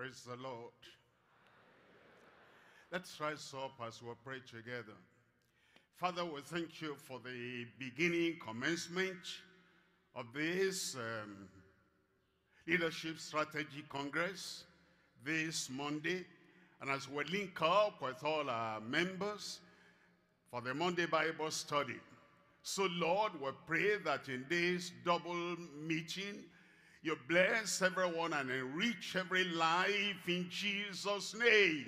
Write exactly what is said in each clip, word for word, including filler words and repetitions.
Praise the Lord. Let's rise up as we pray together. Father, we thank you for the beginning, commencement of this um, Leadership Strategy Congress this Monday. And as we link up with all our members for the Monday Bible study. So Lord, we pray that in this double meeting, you bless everyone and enrich every life in Jesus' name.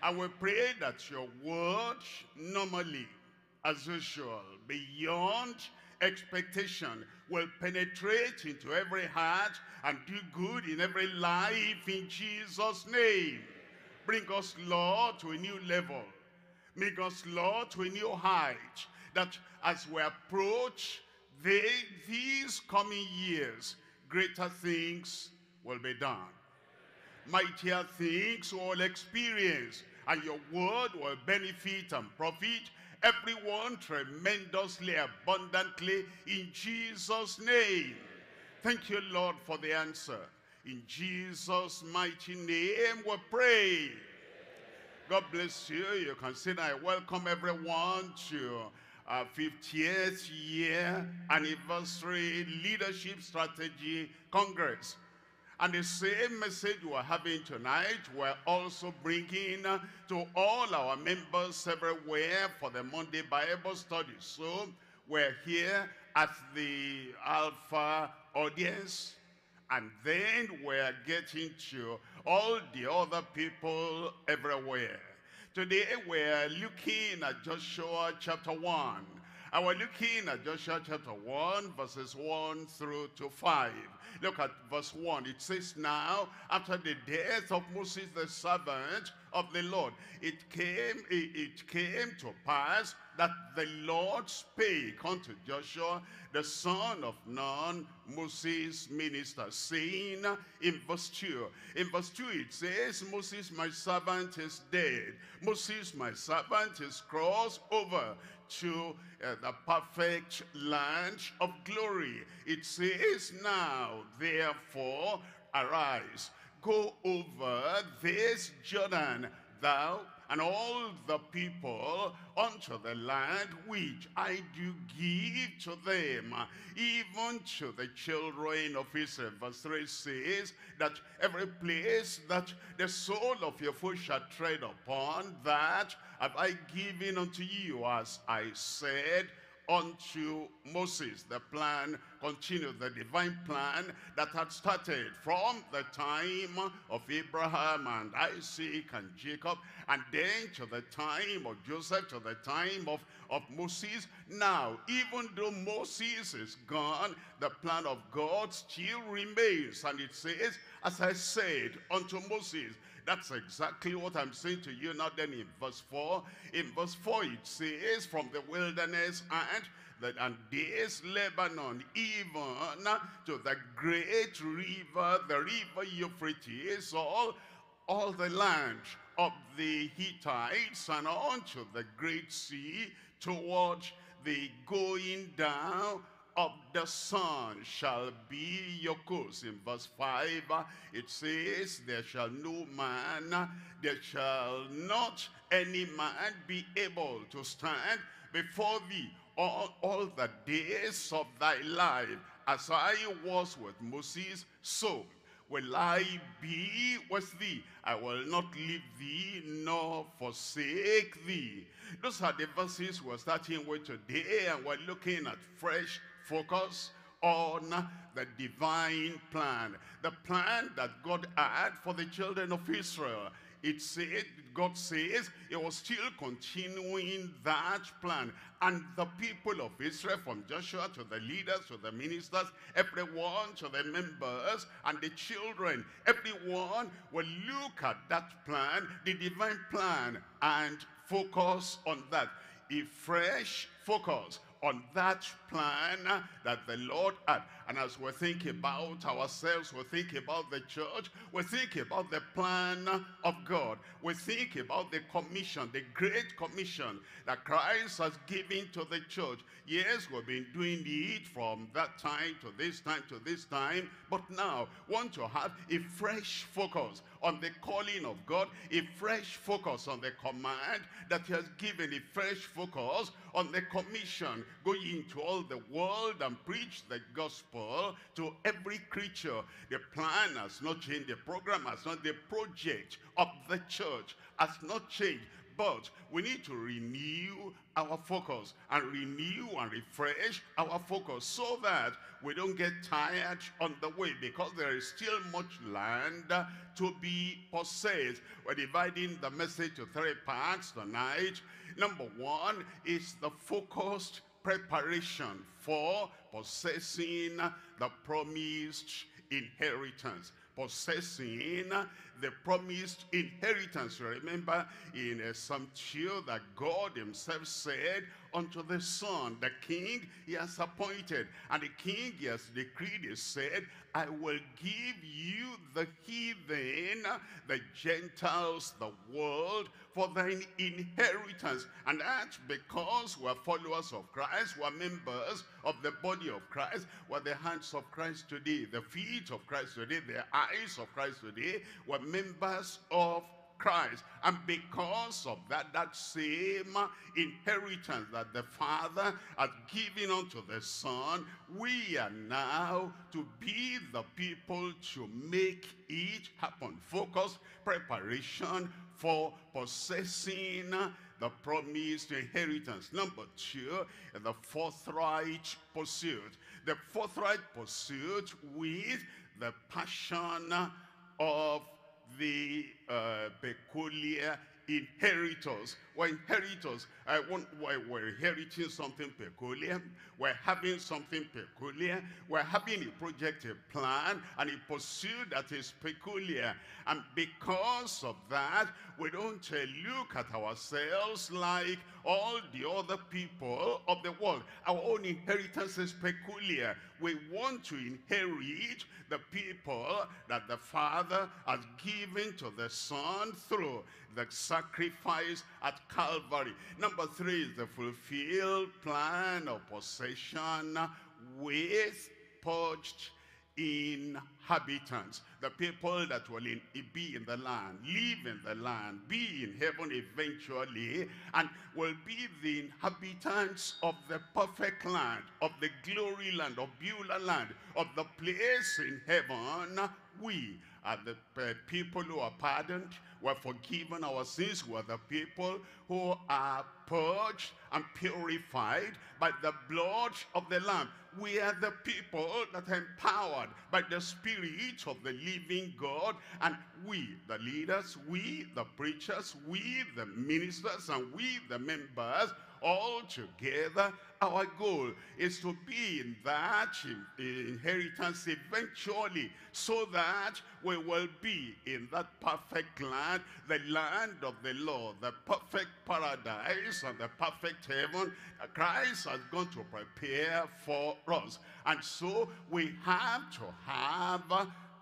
And we pray that your word, normally, as usual, beyond expectation, will penetrate into every heart and do good in every life in Jesus' name. Bring us, Lord, to a new level. Make us, Lord, to a new height, that as we approach the, these coming years, greater things will be done. Mightier things will experience, and your word will benefit and profit everyone tremendously, abundantly, in Jesus' name. Thank you, Lord, for the answer. In Jesus' mighty name we pray. God bless you. You can say that I welcome everyone to our fiftieth year anniversary Leadership Strategy Congress. And the same message we're having tonight, we're also bringing to all our members everywhere for the Monday Bible study. So we're here at the Alpha audience, and then we're getting to all the other people everywhere. Today we're looking at Joshua chapter one. And we're looking at Joshua chapter one, verses one through to five. Look at verse one. It says, now, after the death of Moses, the servant of the Lord, it came, it came to pass that the Lord spake unto Joshua, the son of Nun, Moses' minister, saying in verse two. In verse two it says, Moses, my servant, is dead. Moses, my servant, is crossed over to uh, the perfect land of glory. It says, now, therefore, arise, go over this Jordan, thou and all the people, unto the land which I do give to them, even to the children of Israel. Verse three says that every place that the sole of your foot shall tread upon, that have I given unto you, as I said unto Moses. The plan continued, the divine plan that had started from the time of Abraham and Isaac and Jacob, and then to the time of Joseph, to the time of, of Moses. Now, even though Moses is gone, the plan of God still remains. And it says, as I said unto Moses. That's exactly what I'm saying to you now. Then in verse four, in verse four it says, from the wilderness and that and this Lebanon, even to the great river, the river Euphrates, all, all the land of the Hittites, and unto the great sea, toward the going down of the sun shall be your course. In verse five, it says, there shall no man, there shall not any man be able to stand before thee all, all the days of thy life. As I was with Moses, so will I be with thee. I will not leave thee nor forsake thee. Those are the verses we're starting with today, and we're looking at fresh focus on the divine plan, the plan that God had for the children of Israel. It said, God says, it was still continuing that plan. And the people of Israel, from Joshua to the leaders, to the ministers, everyone, to the members, and the children, everyone will look at that plan, the divine plan, and focus on that. A fresh focus on that plan that the Lord had. And as we think about ourselves, we think about the church, we think about the plan of God. We think about the commission, the great commission that Christ has given to the church. Yes, we've been doing it from that time to this time to this time, but now we want to have a fresh focus on the calling of God, a fresh focus on the command that he has given, a fresh focus on the commission. Go into all the world and preach the gospel to every creature. The plan has not changed, the program has not, the project of the church has not changed. But we need to renew our focus and renew and refresh our focus so that we don't get tired on the way, because there is still much land to be possessed. We're dividing the message to three parts tonight. Number one is the focused preparation for possessing the promised inheritance. Possessing the promised inheritance. Remember in uh, Psalm two that God himself said, unto the Son, the King he has appointed, and the King he has decreed, he said, I will give you the heathen, the Gentiles, the world, for thine inheritance. And that's because we're followers of Christ, we're members of the body of Christ, we're the hands of Christ today, the feet of Christ today, the eyes of Christ today, we're members of Christ. And because of that, that same inheritance that the Father had given unto the Son, we are now to be the people to make it happen. Focus, preparation for possessing the promised inheritance. Number two, the forthright pursuit. The forthright pursuit with the passion of the uh, peculiar inheritors. We're inheritors. I want, we're inheriting something peculiar. We're having something peculiar. We're having a project, a plan, and a pursuit that is peculiar. And because of that, we don't uh, look at ourselves like all the other people of the world. Our own inheritance is peculiar. We want to inherit the people that the Father has given to the Son through the sacrifice at Calvary. Number three is the fulfilled plan of possession with purged inhabitants, the people that will in, be in the land, live in the land, be in heaven eventually, and will be the inhabitants of the perfect land, of the glory land, of Beulah land, of the place in heaven. We are the uh, people who are pardoned, who are forgiven our sins, who are the people who are purged and purified by the blood of the Lamb. We are the people that are empowered by the Spirit of the living God. And we, the leaders, we, the preachers, we, the ministers, and we, the members, all together, our goal is to be in that inheritance eventually, so that we will be in that perfect land, the land of the Lord, the perfect paradise and the perfect heaven that Christ has gone to prepare for us. And so we have to have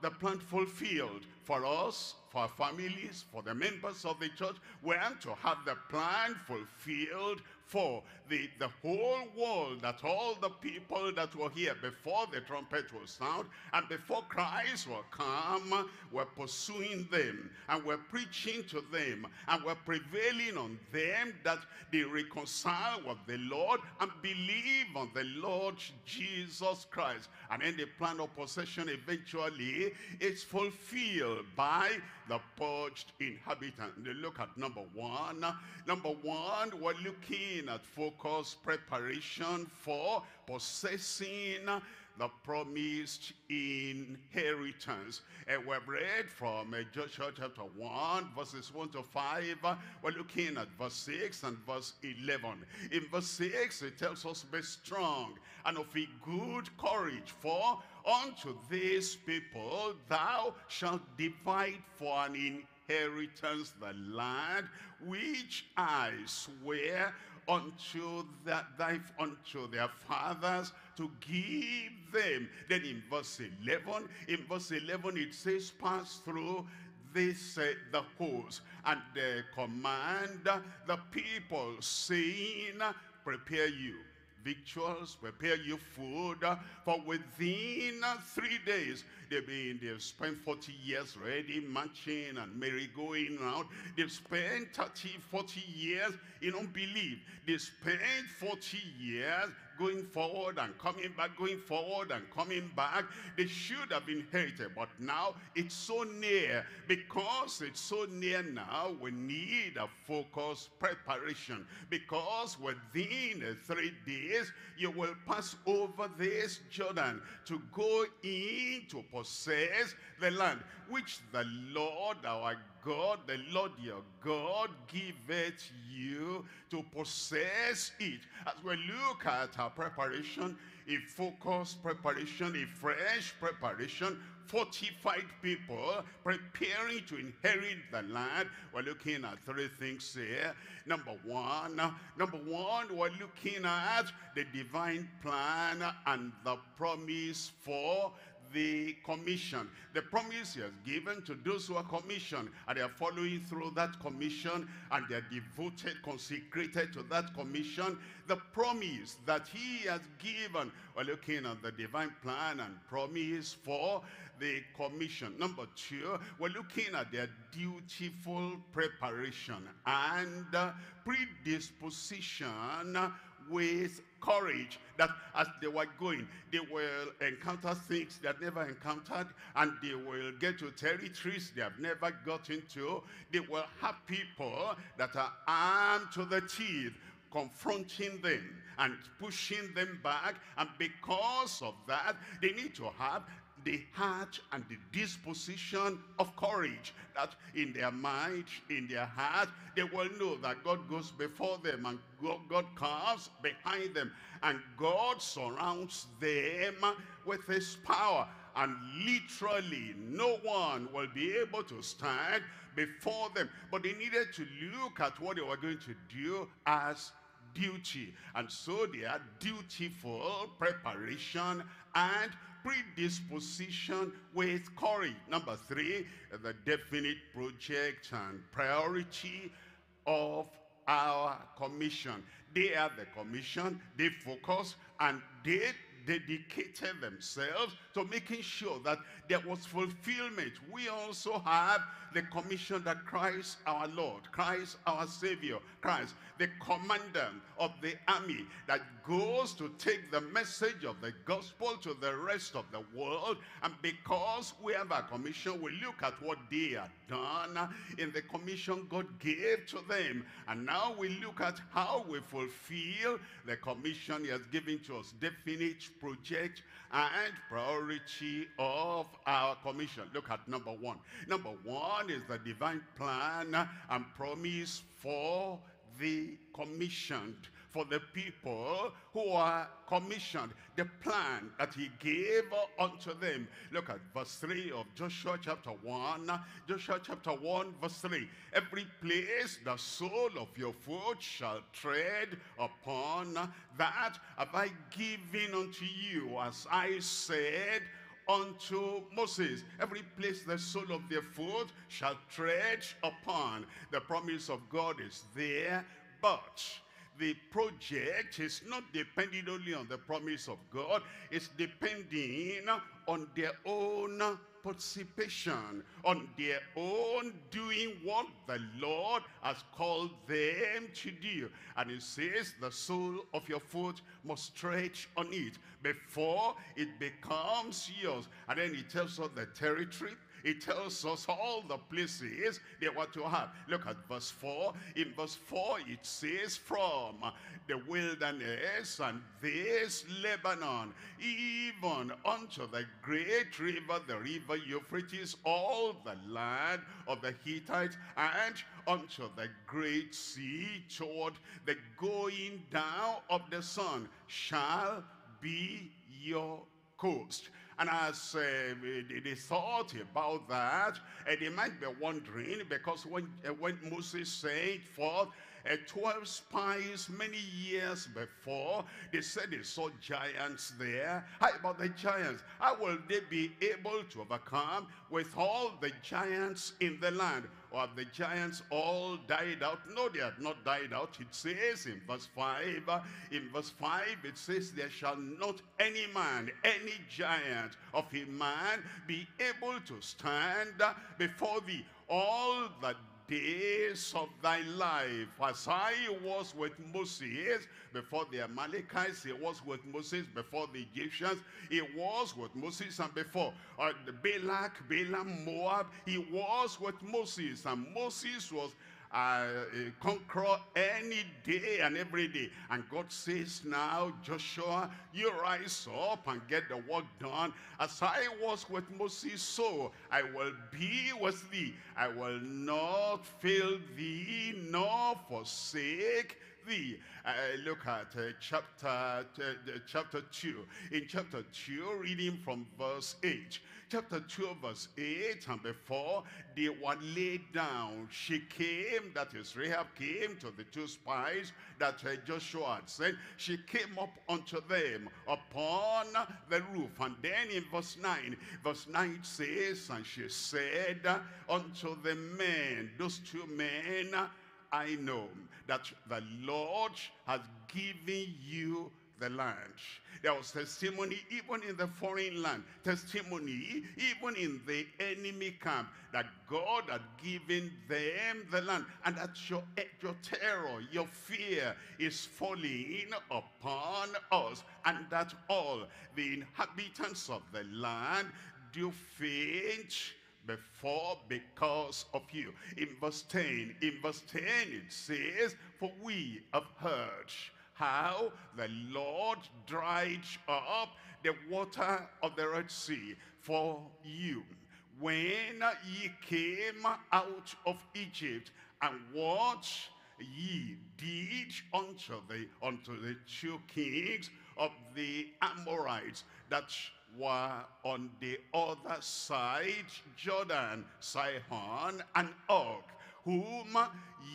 the plan fulfilled for us, for our families, for the members of the church. We have to have the plan fulfilled for the, the whole world, that all the people that were here before the trumpet will sound and before Christ will come, we're pursuing them, and we're preaching to them, and we're prevailing on them that they reconcile with the Lord and believe on the Lord Jesus Christ. And then the plan of possession eventually is fulfilled by the purged inhabitant. Look at number one. Number one, we're looking at focus preparation for possessing the promised inheritance. And we've read from Joshua chapter one, verses one to five. We're looking at verse six and verse eleven. In verse six, it tells us, be strong and of a good courage, for unto these people thou shalt divide for an inheritance the land which I swear unto that thy unto their fathers to give them. Then in verse eleven, in verse eleven it says, pass through this uh, the host, and uh, command the people, saying, prepare you victuals, prepare you food, for within three days they've been they've spent forty years already marching and merry-going round. They've spent thirty, forty years in unbelief. They spent forty years going forward and coming back, going forward and coming back. They should have inherited, but now it's so near. Because it's so near now, we need a focused preparation. Because within three days, you will pass over this Jordan to go in to possess the land, which the Lord our God, the Lord your God, giveth you to possess it. As we look at our preparation, a focused preparation, a fresh preparation, fortified people preparing to inherit the land, we're looking at three things here. Number one, number one, we're looking at the divine plan and the promise for the commission. The promise he has given to those who are commissioned, and they are following through that commission, and they are devoted, consecrated to that commission. The promise that he has given, we're looking at the divine plan and promise for the commission. Number two, we're looking at their dutiful preparation and predisposition with courage, that as they were going, they will encounter things they have never encountered, and they will get to territories they have never gotten to. They will have people that are armed to the teeth, confronting them and pushing them back. And because of that, they need to have the heart and the disposition of courage, that in their mind, in their heart, they will know that God goes before them, and God comes behind them, and God surrounds them with his power, and literally no one will be able to stand before them. But they needed to look at what they were going to do as duty, and so they are dutiful preparation and predisposition with courage. Number three, the definite project and priority of our commission. They are the commission, they focus, and they dedicated themselves to making sure that there was fulfillment. We also have the commission that Christ our Lord, Christ our Savior, Christ the commandant of the army, that goes to take the message of the gospel to the rest of the world. And because we have a commission, we look at what they had done in the commission God gave to them, and now we look at how we fulfill the commission he has given to us. Definite project and priority of our commission. Look at number one. Number one is the divine plan and promise for the commissioned, for the people who are commissioned, the plan that he gave unto them. Look at verse three of Joshua chapter one. Joshua chapter one verse three. Every place the sole of your foot shall tread upon, that have I given unto you, as I said unto Moses. Every place the sole of their foot shall tread upon. The promise of God is there, but the project is not depending only on the promise of God. It's depending on their own participation, on their own doing what the Lord has called them to do. And it says the sole of your foot must stretch on it before it becomes yours. And then it tells us the territory. It tells us all the places they were to have. Look at verse four. In verse four it says, from the wilderness and this Lebanon, even unto the great river, the river Euphrates, all the land of the Hittites, and unto the great sea, toward the going down of the sun, shall be your coast. And as uh, they thought about that, and they might be wondering, because when, uh, when Moses sent forth uh, twelve spies many years before. They said they saw giants there. How about the giants? How will they be able to overcome with all the giants in the land? Or have the giants all died out? No, they have not died out. It says in verse five, in verse five it says, there shall not any man, any giant of a man be able to stand before thee all the days of thy life. As I was with Moses before the Amalekites, he was with Moses before the Egyptians, he was with Moses and before uh, Balak, Balaam, Moab, he was with Moses, and Moses was Uh, conquer any day and every day. And God says now, Joshua, you rise up and get the work done. As I was with Moses, so I will be with thee. I will not fail thee, nor forsake thee. Uh, look at uh, chapter uh, chapter two. In chapter two, reading from verse eight. Chapter two, verse eight. And before they were laid down, she came, that is Rahab came to the two spies that uh, Joshua had sent. She came up unto them upon the roof. And then in verse nine, verse nine says, and she said unto the men, those two men, I know that the Lord has given you the land. There was testimony even in the foreign land, testimony even in the enemy camp, that God had given them the land, and that your, your terror, your fear is falling upon us, and that all the inhabitants of the land do faint before because of you. In verse ten, in verse ten it says, for we have heard how the Lord dried up the water of the Red Sea for you when ye came out of Egypt, and what ye did unto the unto the two kings of the Amorites that were on the other side Jordan, Sihon and Og, whom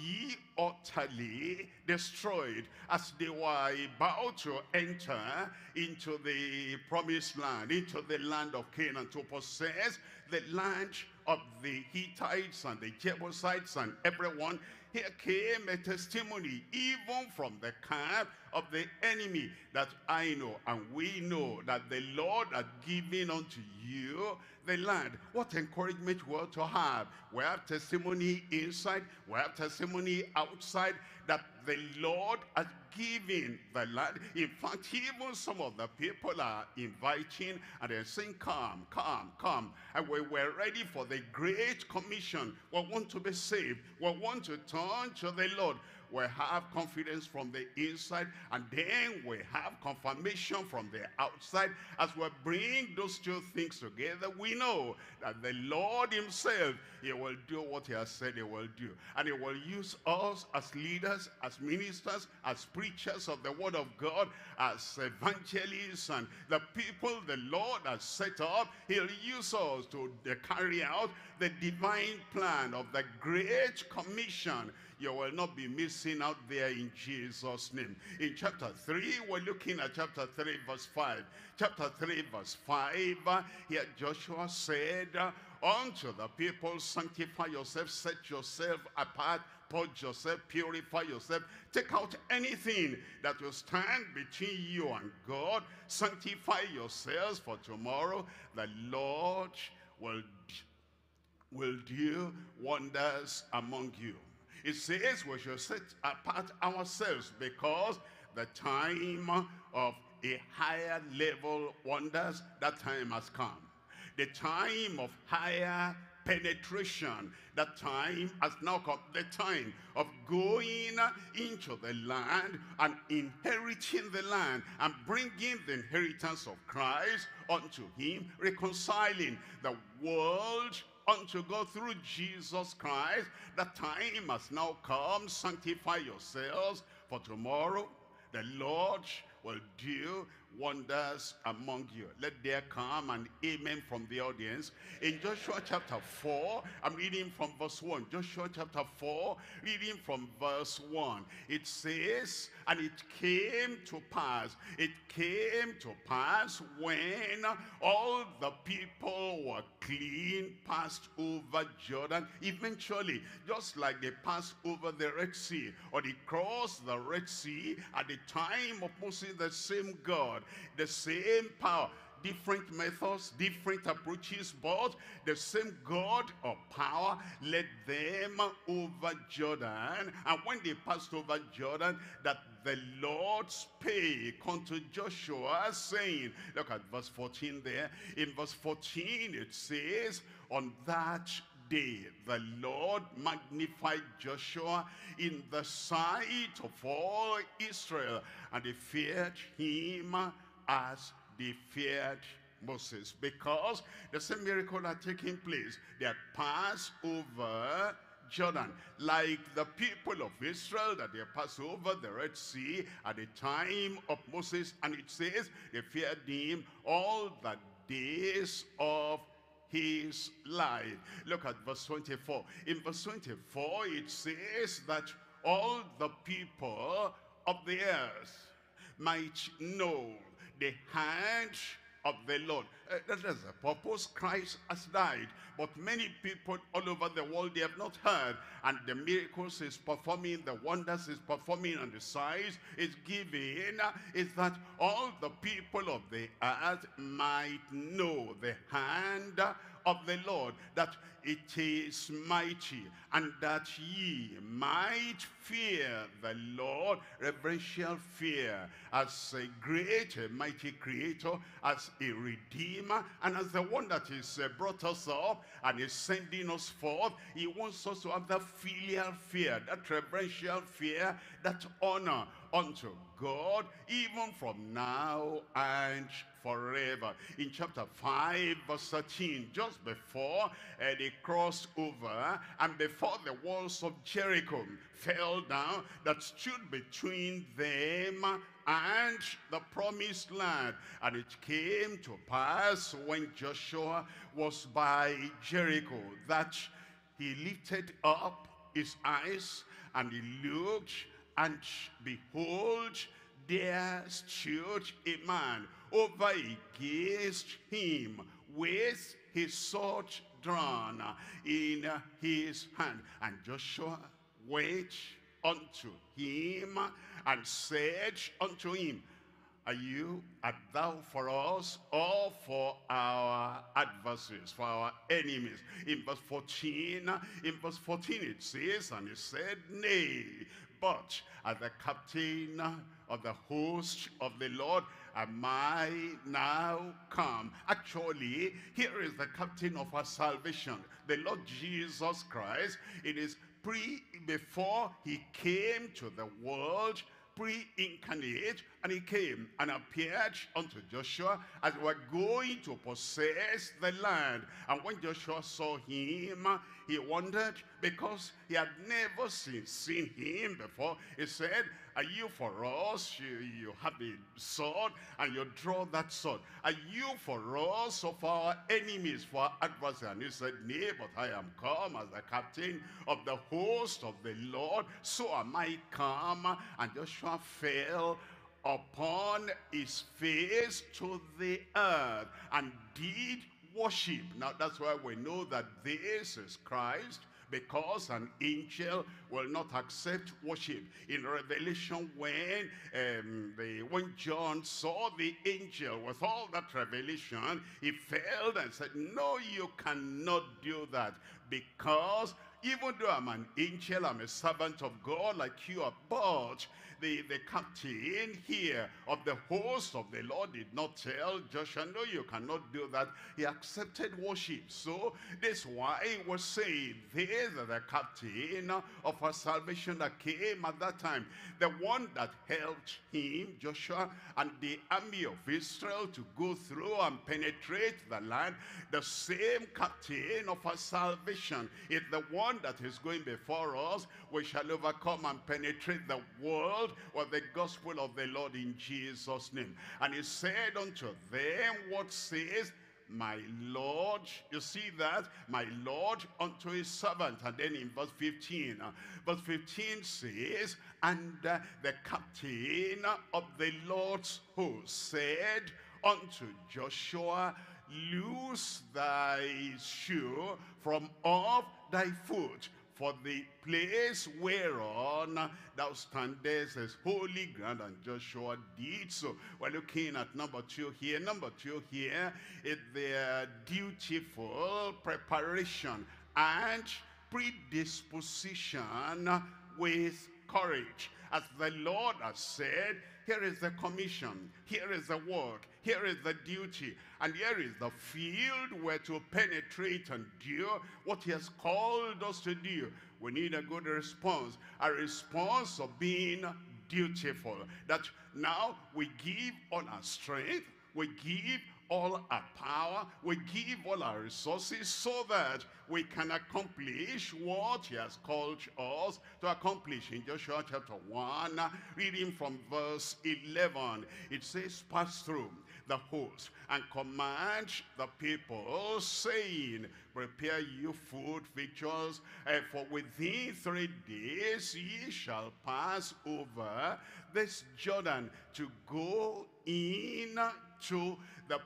ye utterly destroyed as they were about to enter into the promised land, into the land of Canaan, to possess the land of the Hittites and the Jebusites and everyone. Here came a testimony even from the camp of the enemy, that I know and we know that the Lord had given unto you the land. What encouragement we ought to have. We have testimony inside, we have testimony outside that the Lord has given the land. In fact, even some of the people are inviting and they're saying, come, come, come. And we were ready for the great commission. We want to be saved. We want to turn to the Lord. We have confidence from the inside, and then we have confirmation from the outside. As we bring those two things together, we know that the Lord himself, he will do what he has said he will do. And he will use us as leaders, as ministers, as preachers of the word of God, as evangelists, and the people the Lord has set up. He'll use us to carry out the divine plan of the great commission. You will not be missing out there in Jesus' name. In chapter three, we're looking at chapter three, verse five. Chapter three, verse five, here Joshua said, unto the people, sanctify yourself, set yourself apart, purge yourself, purify yourself, take out anything that will stand between you and God, sanctify yourselves, for tomorrow the Lord will, will do wonders among you. It says we shall set apart ourselves because the time of a higher level wonders, that time has come. The time of higher penetration, that time has now come. The time of going into the land and inheriting the land and bringing the inheritance of Christ unto him, reconciling the world unto God through Jesus Christ. That time has now come. Sanctify yourselves, for tomorrow the Lord will do wonders among you. Let there come an amen from the audience. In Joshua chapter four, I'm reading from verse one. Joshua chapter four, reading from verse one. It says, and it came to pass, it came to pass when all the people were clean, passed over Jordan. Eventually, just like they passed over the Red Sea, or they crossed the Red Sea at the time of Moses, the same God, the same power, different methods, different approaches, but the same God of power led them over Jordan. And when they passed over Jordan, that the Lord spake unto Joshua, saying, look at verse fourteen there. In verse fourteen it says, on that day the Lord magnified Joshua in the sight of all Israel, and they feared him as they feared Moses, because the same miracle had taken place. They had passed over Jordan, like the people of Israel that they passed over the Red Sea at the time of Moses, and it says they feared him all the days of his life. Look at verse twenty-four. In verse twenty-four, it says that all the people of the earth might know the hand of the Lord. Uh, that is the purpose. Christ has died, but many people all over the world, they have not heard, and the miracles is performing, the wonders is performing, and the signs is giving, is that all the people of the earth might know the hand of the Lord, that it is mighty, and that ye might fear the Lord, reverential fear, as a great, a mighty creator, as a redeemer, and as the one that is uh, brought us up and is sending us forth. He wants us to have that filial fear, that reverential fear, that honor unto God, even from now and forever. In chapter five, verse thirteen, just before uh, they crossed over, and before the walls of Jericho fell down, that stood between them and the promised land. And it came to pass when Joshua was by Jericho, that he lifted up his eyes, and he looked, and behold, there stood a man over against him with his sword drawn in his hand. And Joshua went unto him and said unto him, Are you, art thou for us, or for our adversaries, for our enemies? In verse fourteen, in verse fourteen it says, and he said, Nay, but as the captain of the host of the Lord am I now come. Actually, here is the captain of our salvation, the Lord Jesus Christ. It is pre, before he came to the world, pre-incarnate, and he came and appeared unto Joshua as we were going to possess the land. And when Joshua saw him, he wondered, because he had never seen, seen him before. He said, Are you for us? You, you have a sword, and you draw that sword. Are you for us, or for our enemies, for our adversaries? And he said, Nay, but I am come as the captain of the host of the Lord, so am I come. And Joshua fell upon his face to the earth and did worship. Now that's why we know that this is Christ, because an angel will not accept worship. In Revelation, when um, the when John saw the angel with all that revelation, he failed and said, No, you cannot do that, because even though I'm an angel, I'm a servant of God like you are, but the, the captain here of the host of the Lord did not tell Joshua, No, you cannot do that. He accepted worship. So that's why we say this, the captain of our salvation that came at that time, the one that helped him, Joshua, and the army of Israel to go through and penetrate the land, the same captain of our salvation is the one that is going before us. We shall overcome and penetrate the world was the gospel of the Lord in Jesus' name. And he said unto them, what says my Lord? You see that? My Lord unto his servant. And then in verse fifteen, verse fifteen says, and the captain of the Lord's host said unto Joshua, loose thy shoe from off thy foot, for the place whereon thou standest is holy ground. And Joshua did so. We're looking at number two here. Number two here is the dutiful preparation and predisposition with courage. As the Lord has said, here is the commission, here is the work, here is the duty, and here is the field where to penetrate and do what he has called us to do. We need a good response, a response of being dutiful, that now we give all our strength, we give all our power, we give all our resources so that we can accomplish what he has called us to accomplish. In Joshua chapter one, reading from verse eleven, it says, pass through the host and command the people, saying, prepare you food, victuals, uh, for within three days ye shall pass over this Jordan to go in to the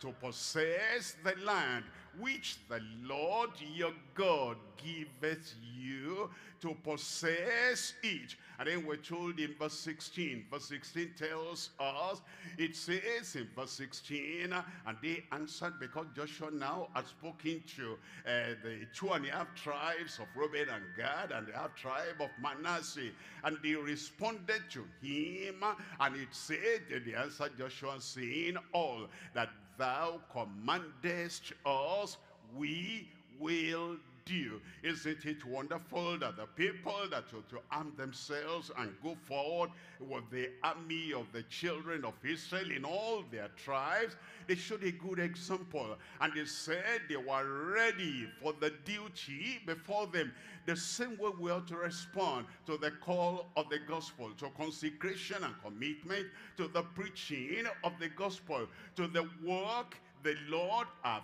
to possess the land which the Lord your God giveth you to possess it. And then we're told in verse sixteen, verse sixteen tells us, it says in verse sixteen, and they answered, because Joshua now had spoken to uh, the two and a half tribes of Reuben and Gad and the half tribe of Manasseh, and they responded to him, and it said, they answered Joshua saying, all that thou commandest us, we will do. Isn't it wonderful that the people that ought to arm themselves and go forward with the army of the children of Israel in all their tribes, they showed a good example, and they said they were ready for the duty before them. The same way we ought to respond to the call of the gospel, to consecration and commitment, to the preaching of the gospel, to the work the Lord, our,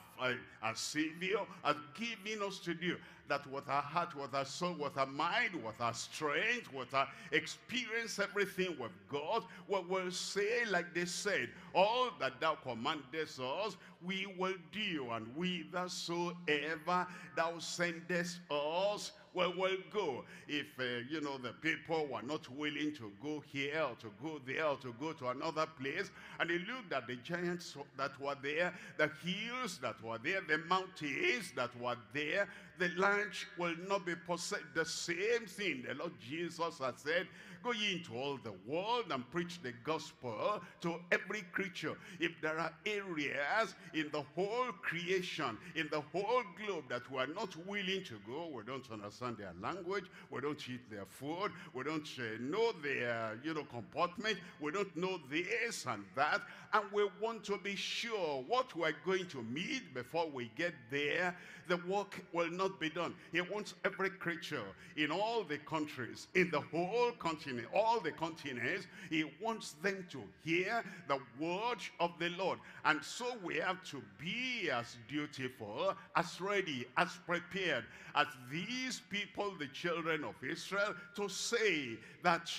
our Savior, has given us to do. That with our heart, with our soul, with our mind, with our strength, with our experience, everything with God, we will say, like they said, all that thou commandest us, we will do, and whithersoever thou sendest us, well, we'll go. If, uh, you know, the people were not willing to go here or to go there or to go to another place, and they looked at the giants that were there, the hills that were there, the mountains that were there, the land will not be possessed. The same thing the Lord Jesus has said, go ye into all the world and preach the gospel to every creature. If there are areas in the whole creation, in the whole globe, that we are not willing to go, we don't understand their language, we don't eat their food, we don't uh, know their, you know, comportment, we don't know this and that, and we want to be sure what we're going to meet before we get there, the work will not be done. He wants every creature in all the countries, in the whole continent, all the continents, he wants them to hear the word of the Lord. And so we have to be as dutiful, as ready, as prepared as these people, the children of Israel, to say that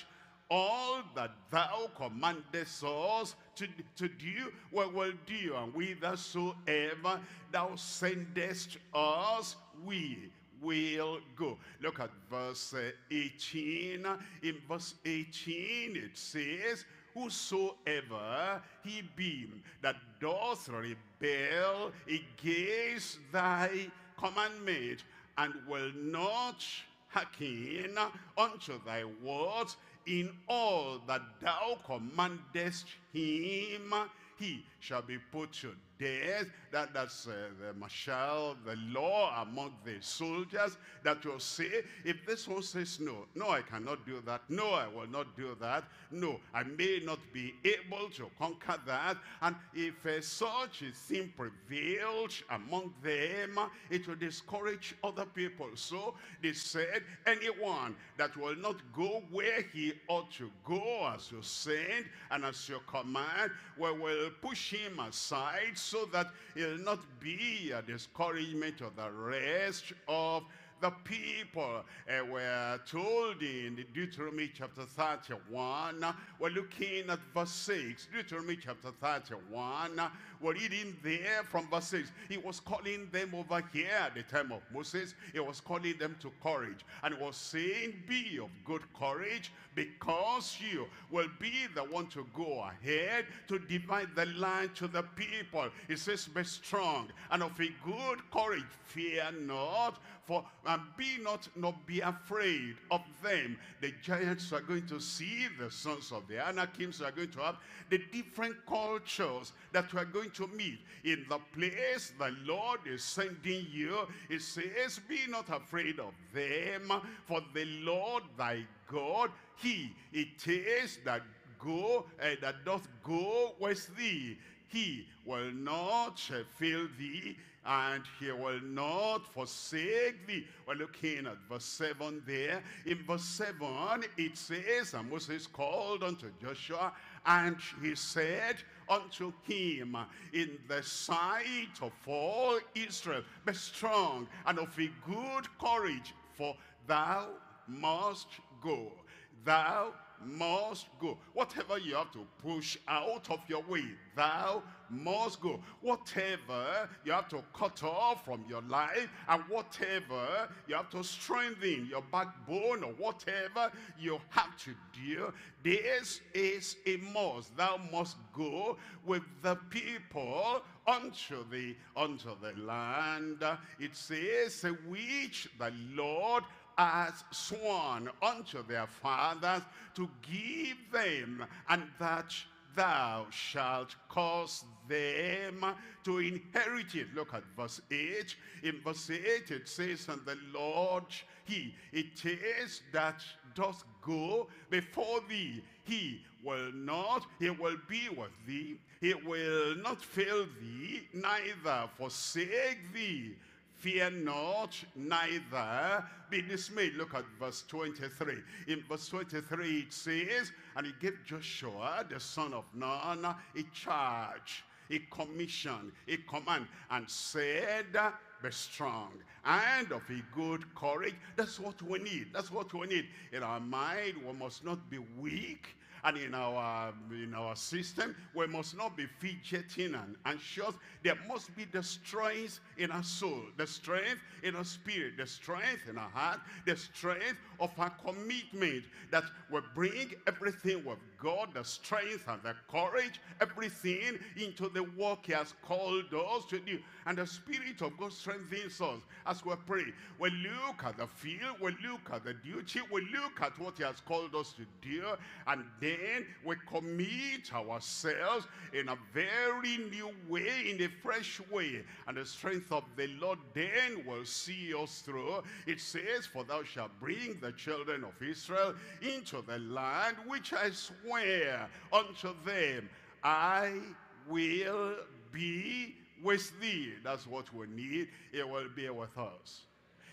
all that thou commandest us to, to do, we will do, and whithersoever thou sendest us, we will go. Look at verse eighteen. In verse eighteen it says, whosoever he be that doth rebel against thy commandment, and will not hearken unto thy words in all that thou commandest him, he shall be put to death. That, that's uh, the marshal, the law among the soldiers that will say, if this one says no, no, I cannot do that, no, I will not do that, no, I may not be able to conquer that. And if uh, such a thing prevailed among them, it will discourage other people. So they said, anyone that will not go where he ought to go as you send and as you command, we will push him aside so that he'll not be a discouragement to the rest of the people. And we're told in Deuteronomy chapter thirty-one, we're looking at verse six. Deuteronomy chapter thirty-one, we're reading there from verse six. He was calling them over here at the time of Moses. He was calling them to courage. And he was saying, be of good courage, because you will be the one to go ahead to divide the land to the people. He says, be strong and of a good courage. Fear not, for and be not, nor be afraid of them. The giants are going to see, the sons of the Anakims are going to have the different cultures that we are going to meet. In the place the Lord is sending you, it says, be not afraid of them, for the Lord thy God, he it is that go uh, that doth go with thee. He will not fail thee, and he will not forsake thee. We're looking at verse seven there. In verse seven, it says, and Moses called unto Joshua, and he said unto him, in the sight of all Israel, be strong and of a good courage, for thou must go. Thou must go. Whatever you have to push out of your way, thou must go. Whatever you have to cut off from your life, and whatever you have to strengthen your backbone, or whatever you have to do, this is a must. Thou must go with the people unto the unto the land, it says, which the Lord has sworn unto their fathers to give them, and that thou shalt cause them to inherit it. Look at verse eight. In verse eight it says, and the Lord, he it is that doth go before thee, he will not, he will be with thee, he will not fail thee, neither forsake thee. Fear not, neither be dismayed. Look at verse twenty-three. In verse twenty-three it says, and he gave Joshua the son of Nun a charge, a commission, a command, and said, be strong and of a good courage. That's what we need. That's what we need. In our mind, we must not be weak. And in our, in our system, we must not be fidgeting and anxious. There must be the strength in our soul, the strength in our spirit, the strength in our heart, the strength of our commitment, that we bring everything we've got, the strength and the courage, everything into the work he has called us to do. And the Spirit of God strengthens us as we pray. We look at the field, we look at the duty, we look at what he has called us to do, and then Then we commit ourselves in a very new way, in a fresh way. And the strength of the Lord then will see us through. It says, for thou shalt bring the children of Israel into the land which I swear unto them, I will be with thee. That's what we need. It will be with us.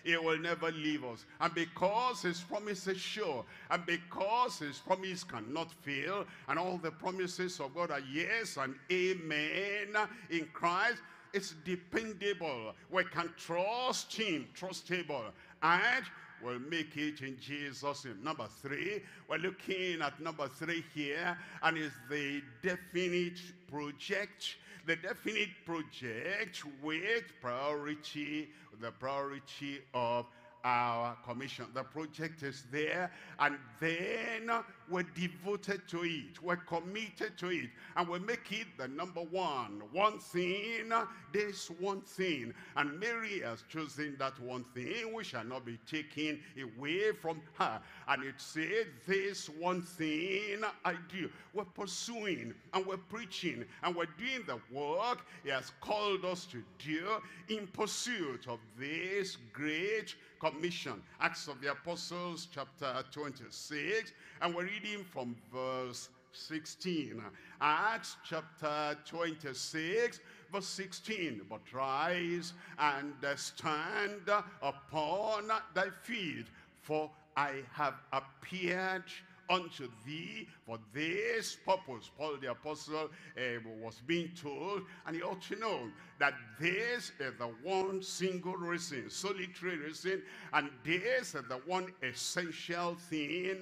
He will never leave us. And because his promise is sure, and because his promise cannot fail, and all the promises of God are yes and amen in Christ, it's dependable. We can trust him, trustable, and we'll make it in Jesus' name. Number three, we're looking at number three here, and it's the definite project. The definite project with priority, the priority of our commission. The project is there, and then were devoted to it, were committed to it, and will make it the number one. One thing, this one thing. And Mary has chosen that one thing which shall not be taken away from her. And it said, this one thing I do. We're pursuing, and we're preaching, and we're doing the work He has called us to do in pursuit of this great commission. Acts of the Apostles chapter twenty-six, and we're reading from verse sixteen. Acts chapter twenty-six, verse sixteen. But rise and stand upon thy feet, for I have appeared unto thee for this purpose. Paul the apostle eh, was being told, and he ought to know that this is the one single reason, solitary reason, and this is the one essential thing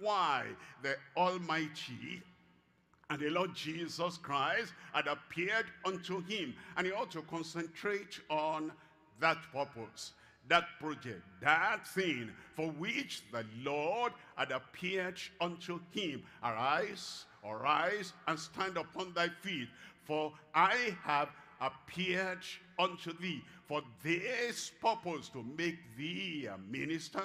why the Almighty and the Lord Jesus Christ had appeared unto him. And he ought to concentrate on that purpose, that project, that thing for which the Lord had appeared unto him. Arise, arise, and stand upon thy feet, for I have appeared unto thee for this purpose, to make thee a minister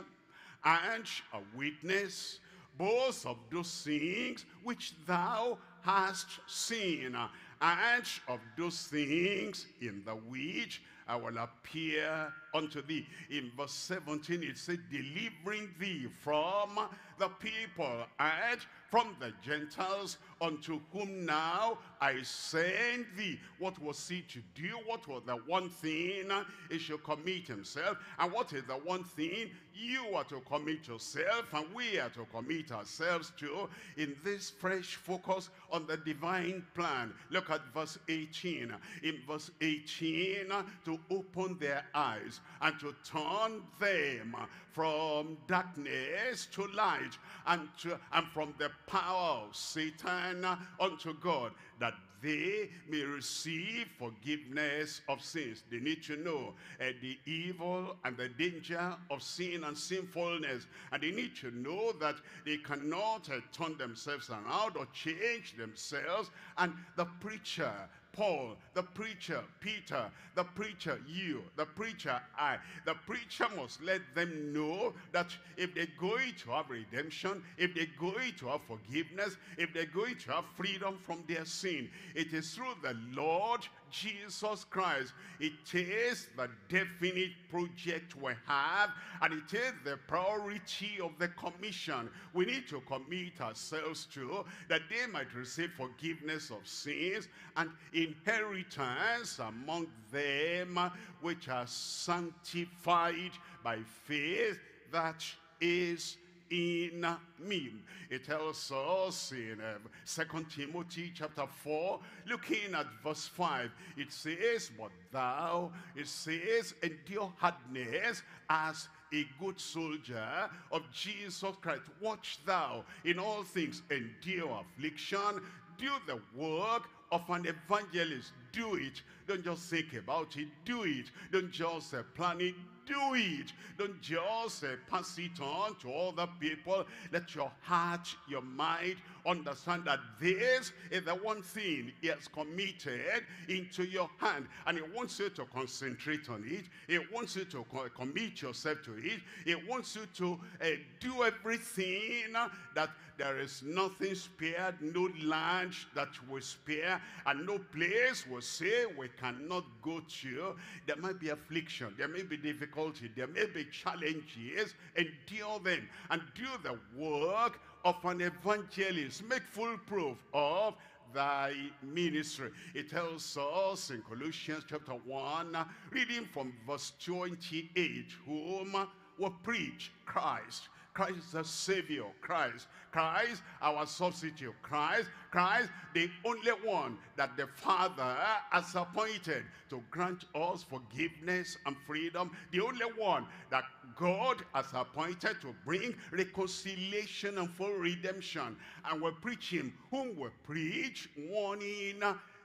and a witness, both of those things which thou hast seen, and of those things in the which I will appear unto thee. In verse seventeen it said, delivering thee from the people and from the Gentiles, unto whom now I send thee. What was he to do? What was the one thing he should commit himself? And what is the one thing you are to commit yourself and we are to commit ourselves to in this fresh focus on the divine plan? Look at verse eighteen. In verse eighteen, to open their eyes and to turn them from darkness to light, and to, and from the power of Satan unto God, that they may receive forgiveness of sins. They need to know uh, the evil and the danger of sin and sinfulness. And they need to know that they cannot uh, turn themselves around or change themselves. And the preacher, Paul, the preacher, Peter, the preacher, you, the preacher, I, the preacher must let them know that if they're going to have redemption, if they're going to have forgiveness, if they're going to have freedom from their sin, it is through the Lord Jesus Christ. It is the definite project we have, and it is the priority of the commission we need to commit ourselves to, that they might receive forgiveness of sins and inheritance among them which are sanctified by faith that is in me. It tells us in Second Timothy chapter four, looking at verse five, it says, but thou, it says, endure hardness as a good soldier of Jesus Christ. Watch thou in all things, endure affliction, do the work of an evangelist. Do it. Don't just think about it. Do it. Don't just uh, plan it. Do it. Don't just uh, pass it on to other people. Let your heart, your mind understand that this is the one thing He has committed into your hand. And He wants you to concentrate on it. He wants you to co commit yourself to it. He wants you to uh, do everything, that there is nothing spared, no land that will spare, and no place will say we cannot go to. There might be affliction, there may be difficulty, there may be challenges. Endure them and do the work of an evangelist. Make full proof of thy ministry. It tells us in Colossians chapter one, reading from verse twenty-eight, whom will preach Christ, Christ the Savior, Christ, Christ our substitute, Christ, Christ the only one that the Father has appointed to grant us forgiveness and freedom, the only one that God has appointed to bring reconciliation and full redemption. And we're preaching, whom we preach, warning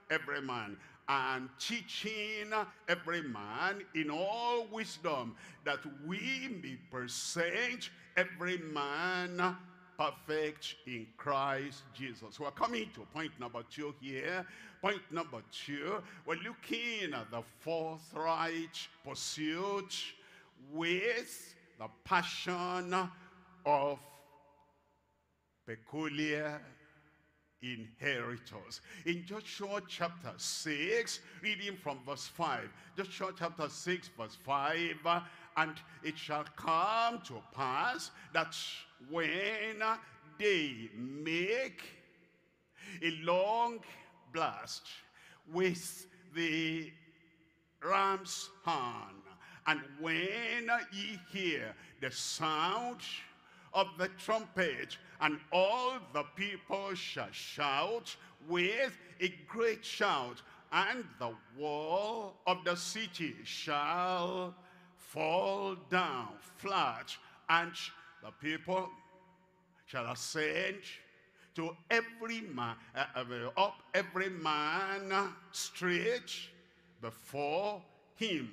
every man and teaching every man in all wisdom, that we may present every man perfect in Christ Jesus. We're coming to point number two here. Point number two, we're looking at the forthright pursuit with the passion of peculiar inheritors. In Joshua chapter six, reading from verse five, Joshua chapter six verse five, and it shall come to pass that when they make a long blast with the ram's horn, and when ye hear the sound of the trumpet, and all the people shall shout with a great shout, and the wall of the city shall fall down flat, and the people shall ascend to every man uh, up every man straight before him.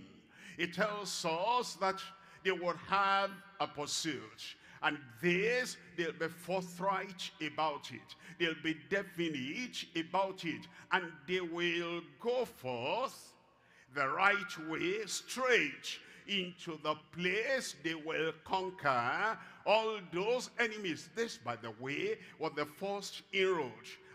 It tells us that they would have a pursuit. And this, they'll be forthright about it. They'll be definite about it. And they will go forth the right way, straight into the place they will conquer all those enemies. This, by the way, was the first inroad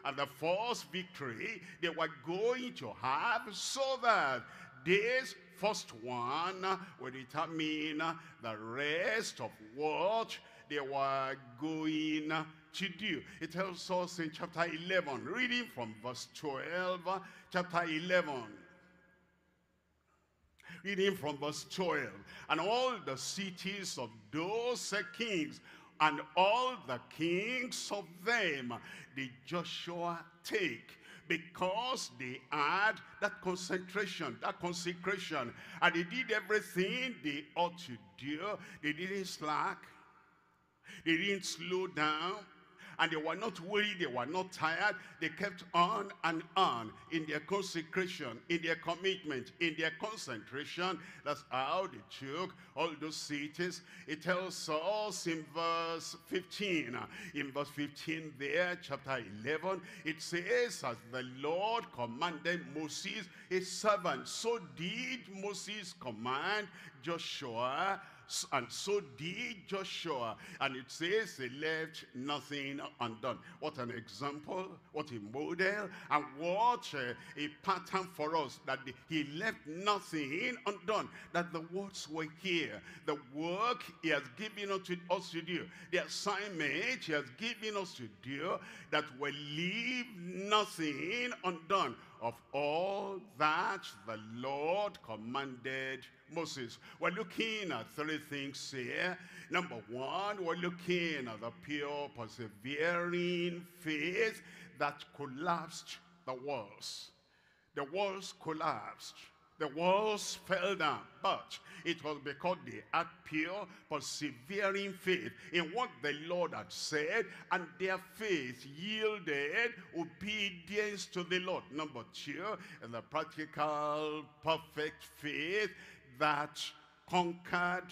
and the first victory they were going to have, so that this first one will determine the rest of what they were going to do. It tells us in chapter eleven, reading from verse twelve, chapter eleven, reading from verse twelve, and all the cities of those kings, and all the kings of them, did Joshua take, because they had that concentration, that consecration, and they did everything they ought to do. They didn't slack. They didn't slow down, and they were not weary, they were not tired. They kept on and on in their consecration, in their commitment, in their concentration. That's how they took all those cities. It tells us in verse fifteen, in verse fifteen there, chapter eleven, it says, as the Lord commanded Moses, his servant, so did Moses command Joshua, and so did Joshua. And it says he left nothing undone. What an example, what a model, and what a, a pattern for us, that the, he left nothing undone, that the words were here, the work he has given us to, us to do, the assignment he has given us to do, that we leave nothing undone of all that the Lord commanded Moses. We're looking at three things here. Number one, we're looking at the pure, persevering faith that collapsed the walls. The walls collapsed. The walls fell down, but it was because they had pure, persevering faith in what the Lord had said, and their faith yielded obedience to the Lord. Number two, and the practical, perfect faith that conquered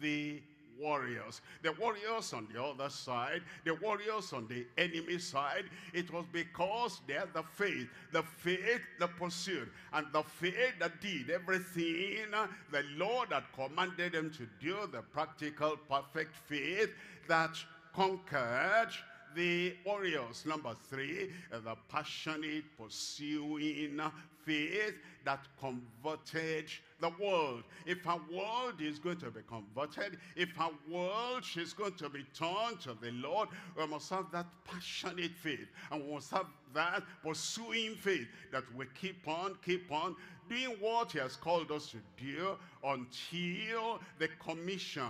the warriors. The warriors on the other side, the warriors on the enemy side, it was because they had the faith, the faith that pursued, and the faith that did everything the Lord had commanded them to do, the practical, perfect faith that conquered the warriors. Number three, the passionate, pursuing faith that converted the world. If our world is going to be converted, if our world is going to be turned to the Lord, we must have that passionate faith, and we must have that pursuing faith that we keep on, keep on doing what he has called us to do until the commission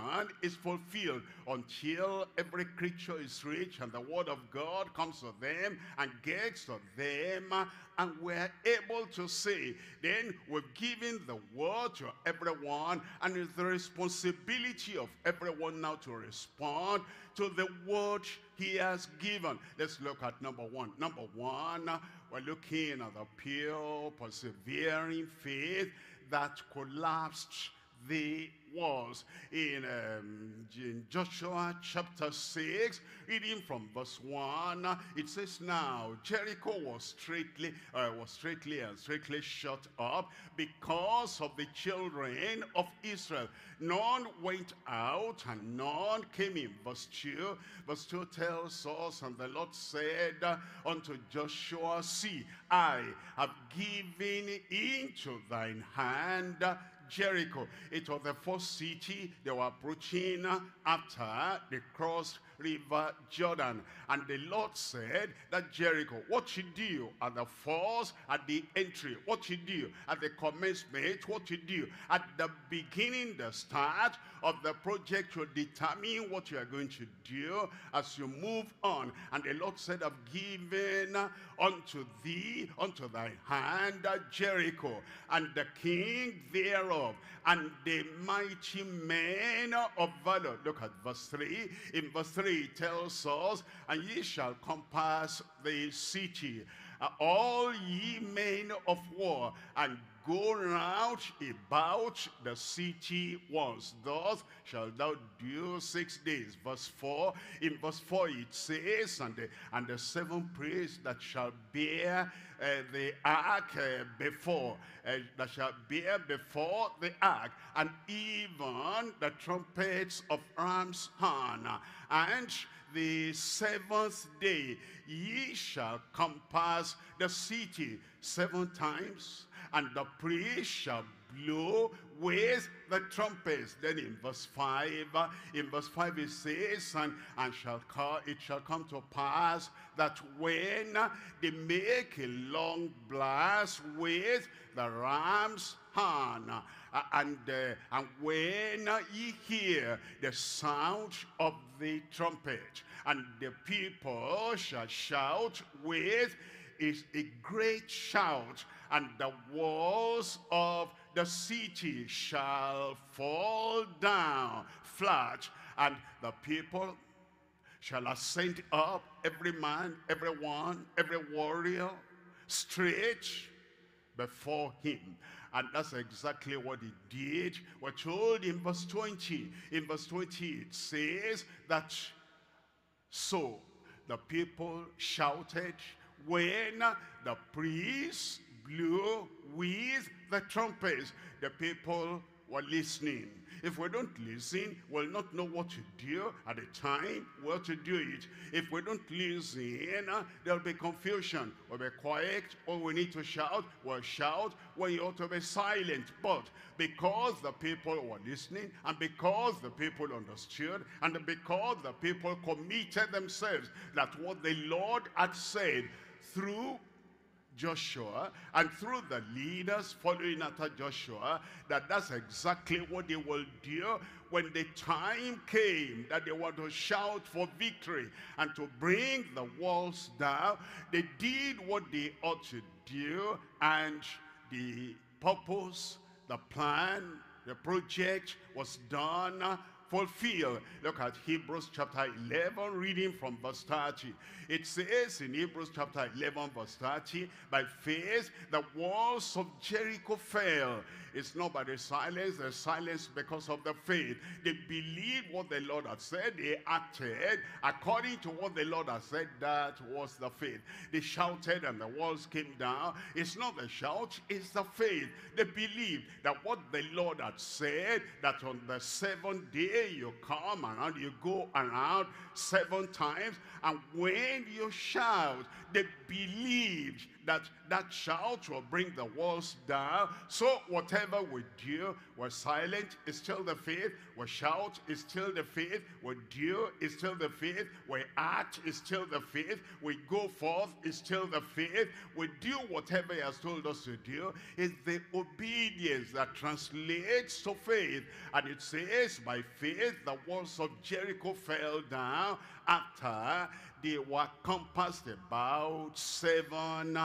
is fulfilled, until every creature is reached and the word of God comes to them and gets to them, and we're able to say, then we're giving the word to everyone, and it's the responsibility of everyone now to respond to the word he has given. Let's look at number one. Number one, we're looking at the pure, persevering faith that collapsed they was. In, um, in Joshua chapter six, reading from verse one, it says, now Jericho was straightly uh, was straightly and straightly shut up because of the children of Israel. None went out and none came in. Verse two, verse two tells us, and the Lord said unto Joshua, see, I have given into thine hand Jericho. It was the first city they were approaching after they crossed river Jordan. And the Lord said that Jericho, what you do at the first, at the entry, what you do at the commencement, what you do at the beginning, the start of the project will determine what you are going to do as you move on. And the Lord said, I've given unto thee, unto thy hand, Jericho, and the king thereof, and the mighty men of valor. Look at verse three. In verse three, it tells us, and ye shall compass the city, all ye men of war, and go round about the city once. Thus shalt thou do six days. Verse four. In verse four it says, and the, and the seven priests that shall bear uh, the ark uh, before, uh, that shall bear before the ark, and even the trumpets of ram's horn. And the seventh day ye shall compass the city seven times, and the priest shall blow with the trumpets. Then in verse five, in verse five it says, and, and shall call, it shall come to pass that when they make a long blast with the ram's horn, uh, and, uh, and when ye hear the sound of the trumpet, and the people shall shout with is a great shout, and the walls of the city shall fall down flat, and the people shall ascend up, every man, every one, every warrior, straight before him. And that's exactly what he did. We're told in verse twenty. In verse twenty it says that so the people shouted when the priest blew with the trumpets. The people were listening. If we don't listen, we'll not know what to do at the time where to do it. If we don't listen, there'll be confusion. We'll be quiet. When we need to shout, we'll shout. When you ought to be silent. But because the people were listening, and because the people understood, and because the people committed themselves that what the Lord had said through Joshua and through the leaders following after Joshua, that that's exactly what they will do when the time came that they want to shout for victory and to bring the walls down. They did what they ought to do, and the purpose, the plan, the project was done, fulfill. Look at Hebrews chapter eleven, reading from verse thirty. It says in Hebrews chapter eleven verse thirty, by faith the walls of Jericho fell. It's not by the silence, the silence because of the faith. They believed what the Lord had said. They acted according to what the Lord had said. That was the faith. They shouted and the walls came down. It's not the shout, it's the faith. They believed that what the Lord had said, that on the seventh day you come around, you go around seven times, and when you shout, they believed that that shout will bring the walls down. So whatever we do, we're silent, it's still the faith. We shout, it's still the faith. We do, it's still the faith. We act, it's still the faith. We go forth, it's still the faith. We do whatever he has told us to do. It's the obedience that translates to faith. And it says, by faith the walls of Jericho fell down after they were compassed about seven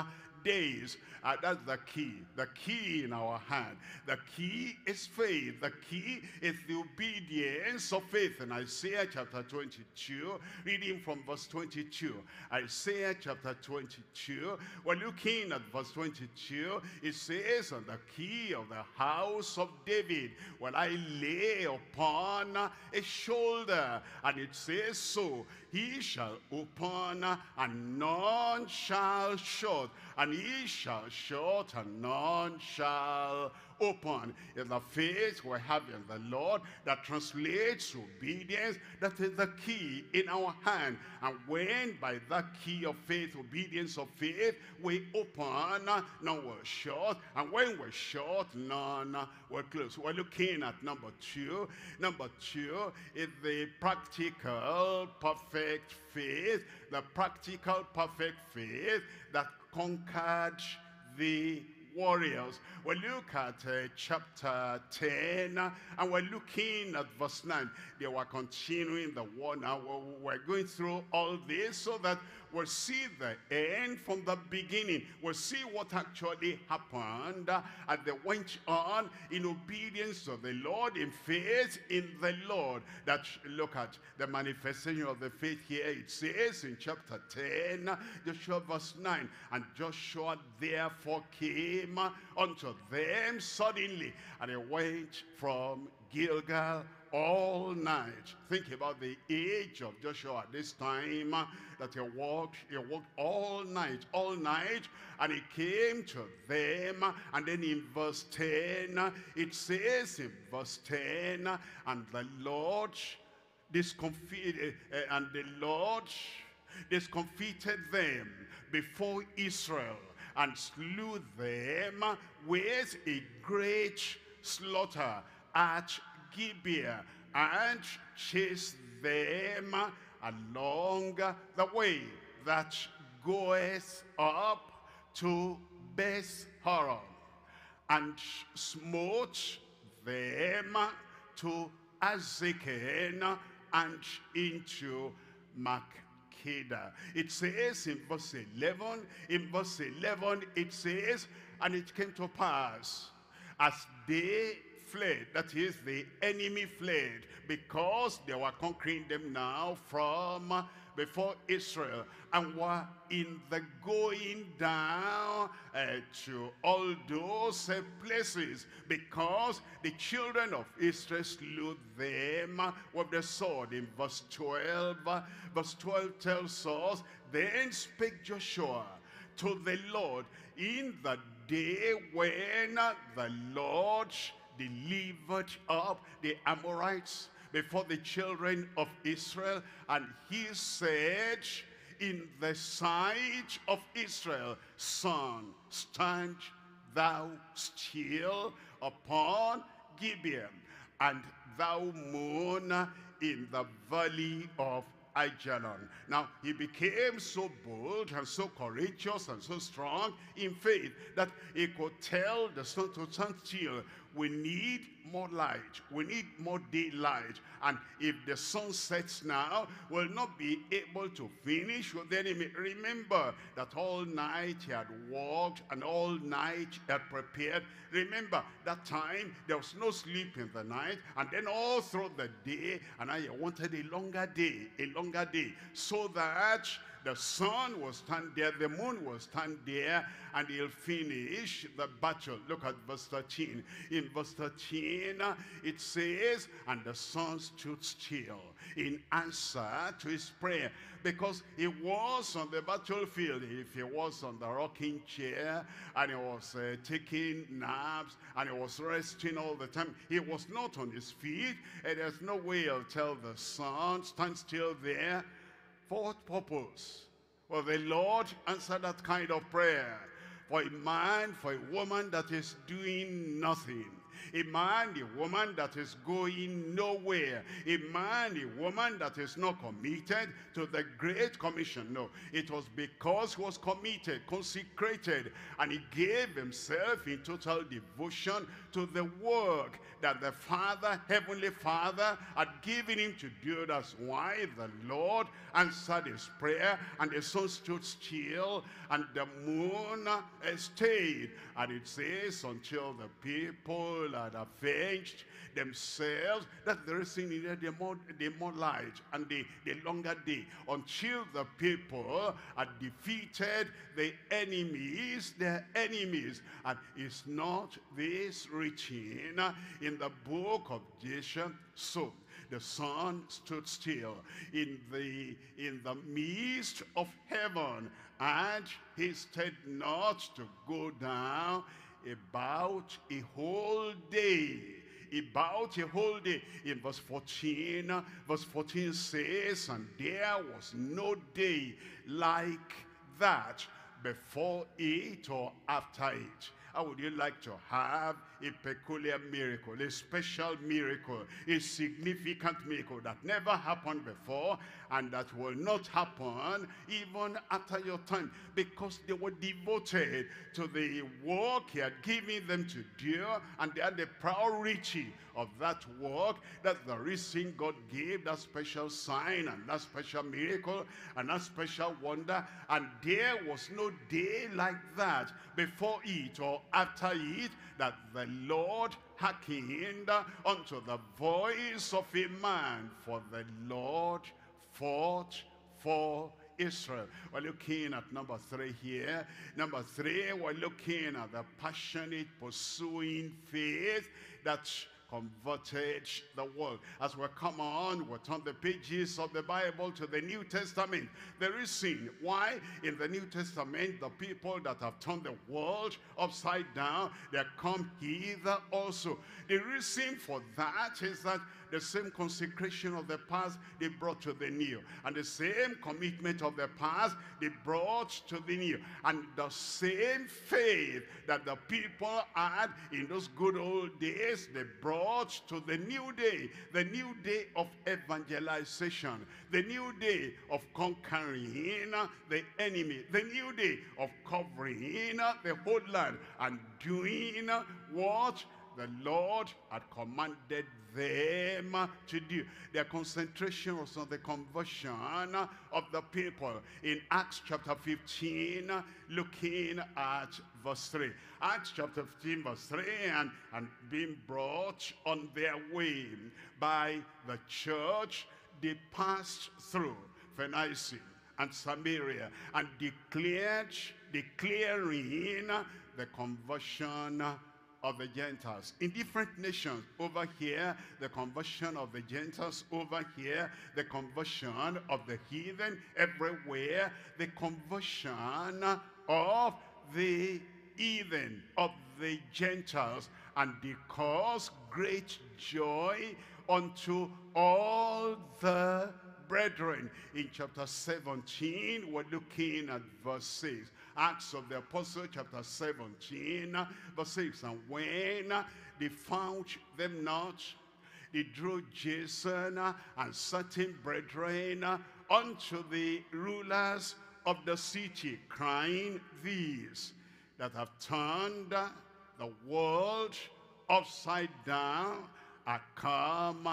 days. Uh, that's the key. The key in our hand. The key is faith. The key is the obedience of faith. In Isaiah chapter twenty-two, reading from verse twenty-two. Isaiah chapter twenty-two, we're looking at verse twenty-two. It says, "And the key of the house of David will I lay upon a shoulder." And it says, "So he shall open, and none shall shut, and he shall shut, and none shall open." It's the faith we have in the Lord that translates obedience. That is the key in our hand. And when by that key of faith, obedience of faith, we open, none will shut. And when we're shut, none will close. We're looking at number two. Number two is the practical perfect faith. The practical perfect faith that conquered the warriors. We look at uh, chapter ten, and we're looking at verse nine. They were continuing the war. Now we're going through all this so that we'll see the end from the beginning. We'll see what actually happened, and they went on in obedience to the Lord, in faith in the Lord. That look at the manifestation of the faith here. It says in chapter ten, Joshua verse nine, "And Joshua therefore came unto them suddenly, and they went from Gilgal all night." Think about the age of Joshua at this time, that he walked, he walked all night, all night, and he came to them. And then in verse ten, it says in verse ten, and the Lord discomfited, uh, and the Lord discomfited them before Israel, and slew them with a great slaughter at Gibeon, and chased them along the way that goeth up to Beth-horon, and smote them to Azekah, and into Machpelah. It says in verse eleven, in verse eleven it says, "And it came to pass, as they fled," that is, the enemy fled, because they were conquering them now from before Israel, "and were in the going down uh, to all those uh, places, because the children of Israel slew them with the sword." In verse twelve, verse twelve tells us, "Then spake Joshua to the Lord in the day when the Lord delivered up the Amorites before the children of Israel, and he said in the sight of Israel, Son, stand thou still upon Gibeon, and thou moon in the valley of Ajalon." Now he became so bold and so courageous and so strong in faith that he could tell the sun to stand still. We need more light. We need more daylight. And if the sun sets now, we'll not be able to finish with the enemy. Remember that all night he had walked, and all night he had prepared. Remember that time there was no sleep in the night, and then all through the day, and I wanted a longer day, a longer day, so that the sun will stand there, the moon will stand there, and he'll finish the battle. Look at verse thirteen. In verse thirteen, it says, "And the sun stood still in answer to his prayer," because he was on the battlefield. If he was on the rocking chair, and he was uh, taking naps, and he was resting all the time, he was not on his feet, and there's no way he'll tell the sun, "Stand still there." For what purpose? Well, the Lord answered that kind of prayer. For a man, for a woman that is doing nothing, a man, a woman that is going nowhere, a man, a woman that is not committed to the Great Commission. No, it was because he was committed, consecrated, and he gave himself in total devotion to the work that the Father, Heavenly Father, had given him to do. That's why the Lord answered his prayer, and the sun stood still, and the moon stayed. And it says, until the people had avenged themselves, that there is needed the more, the more light and the, the longer day. Until the people had defeated the enemies, their enemies. And is not this written in the book of Jason? So the sun stood still in the in the midst of heaven, and hasted not to go down, about a whole day. About a whole day. In verse fourteen, verse fourteen says, and there was no day like that before it or after it. How would you like to have a peculiar miracle, a special miracle, a significant miracle that never happened before and that will not happen even after your time? Because they were devoted to the work he had given them to do, and they had the priority of that work. That's the reason God gave that special sign and that special miracle and that special wonder. And there was no day like that before it or after it, that the Lord hearkened unto the voice of a man, for the Lord fought for Israel. We're looking at number three here. Number three, we're looking at the passionate pursuing faith that converted the world. As we come on, we turn the pages of the Bible to the New Testament. The reason why in the New Testament the people that have turned the world upside down, they come hither also. The reason for that is that the same consecration of the past they brought to the new, and the same commitment of the past they brought to the new, and the same faith that the people had in those good old days they brought to the new day, the new day of evangelization, the new day of conquering the enemy, the new day of covering the whole land and doing what the Lord had commanded them to do. Their concentration was on the conversion of the people. In Acts chapter fifteen, looking at verse three. Acts chapter fifteen, verse three, and, and being brought on their way by the church, they passed through Phoenicia and Samaria, and declared, declaring the conversion of the Gentiles in different nations. Over here, the conversion of the Gentiles. Over here, the conversion of the heathen. Everywhere, the conversion of the heathen, of the Gentiles. And they caused great joy unto all the brethren. In chapter seventeen, we're looking at verse six. Acts of the Apostles, chapter seventeen, verse six. And when they found them not, they drew Jason and certain brethren unto the rulers of the city, crying, these that have turned the world upside down are come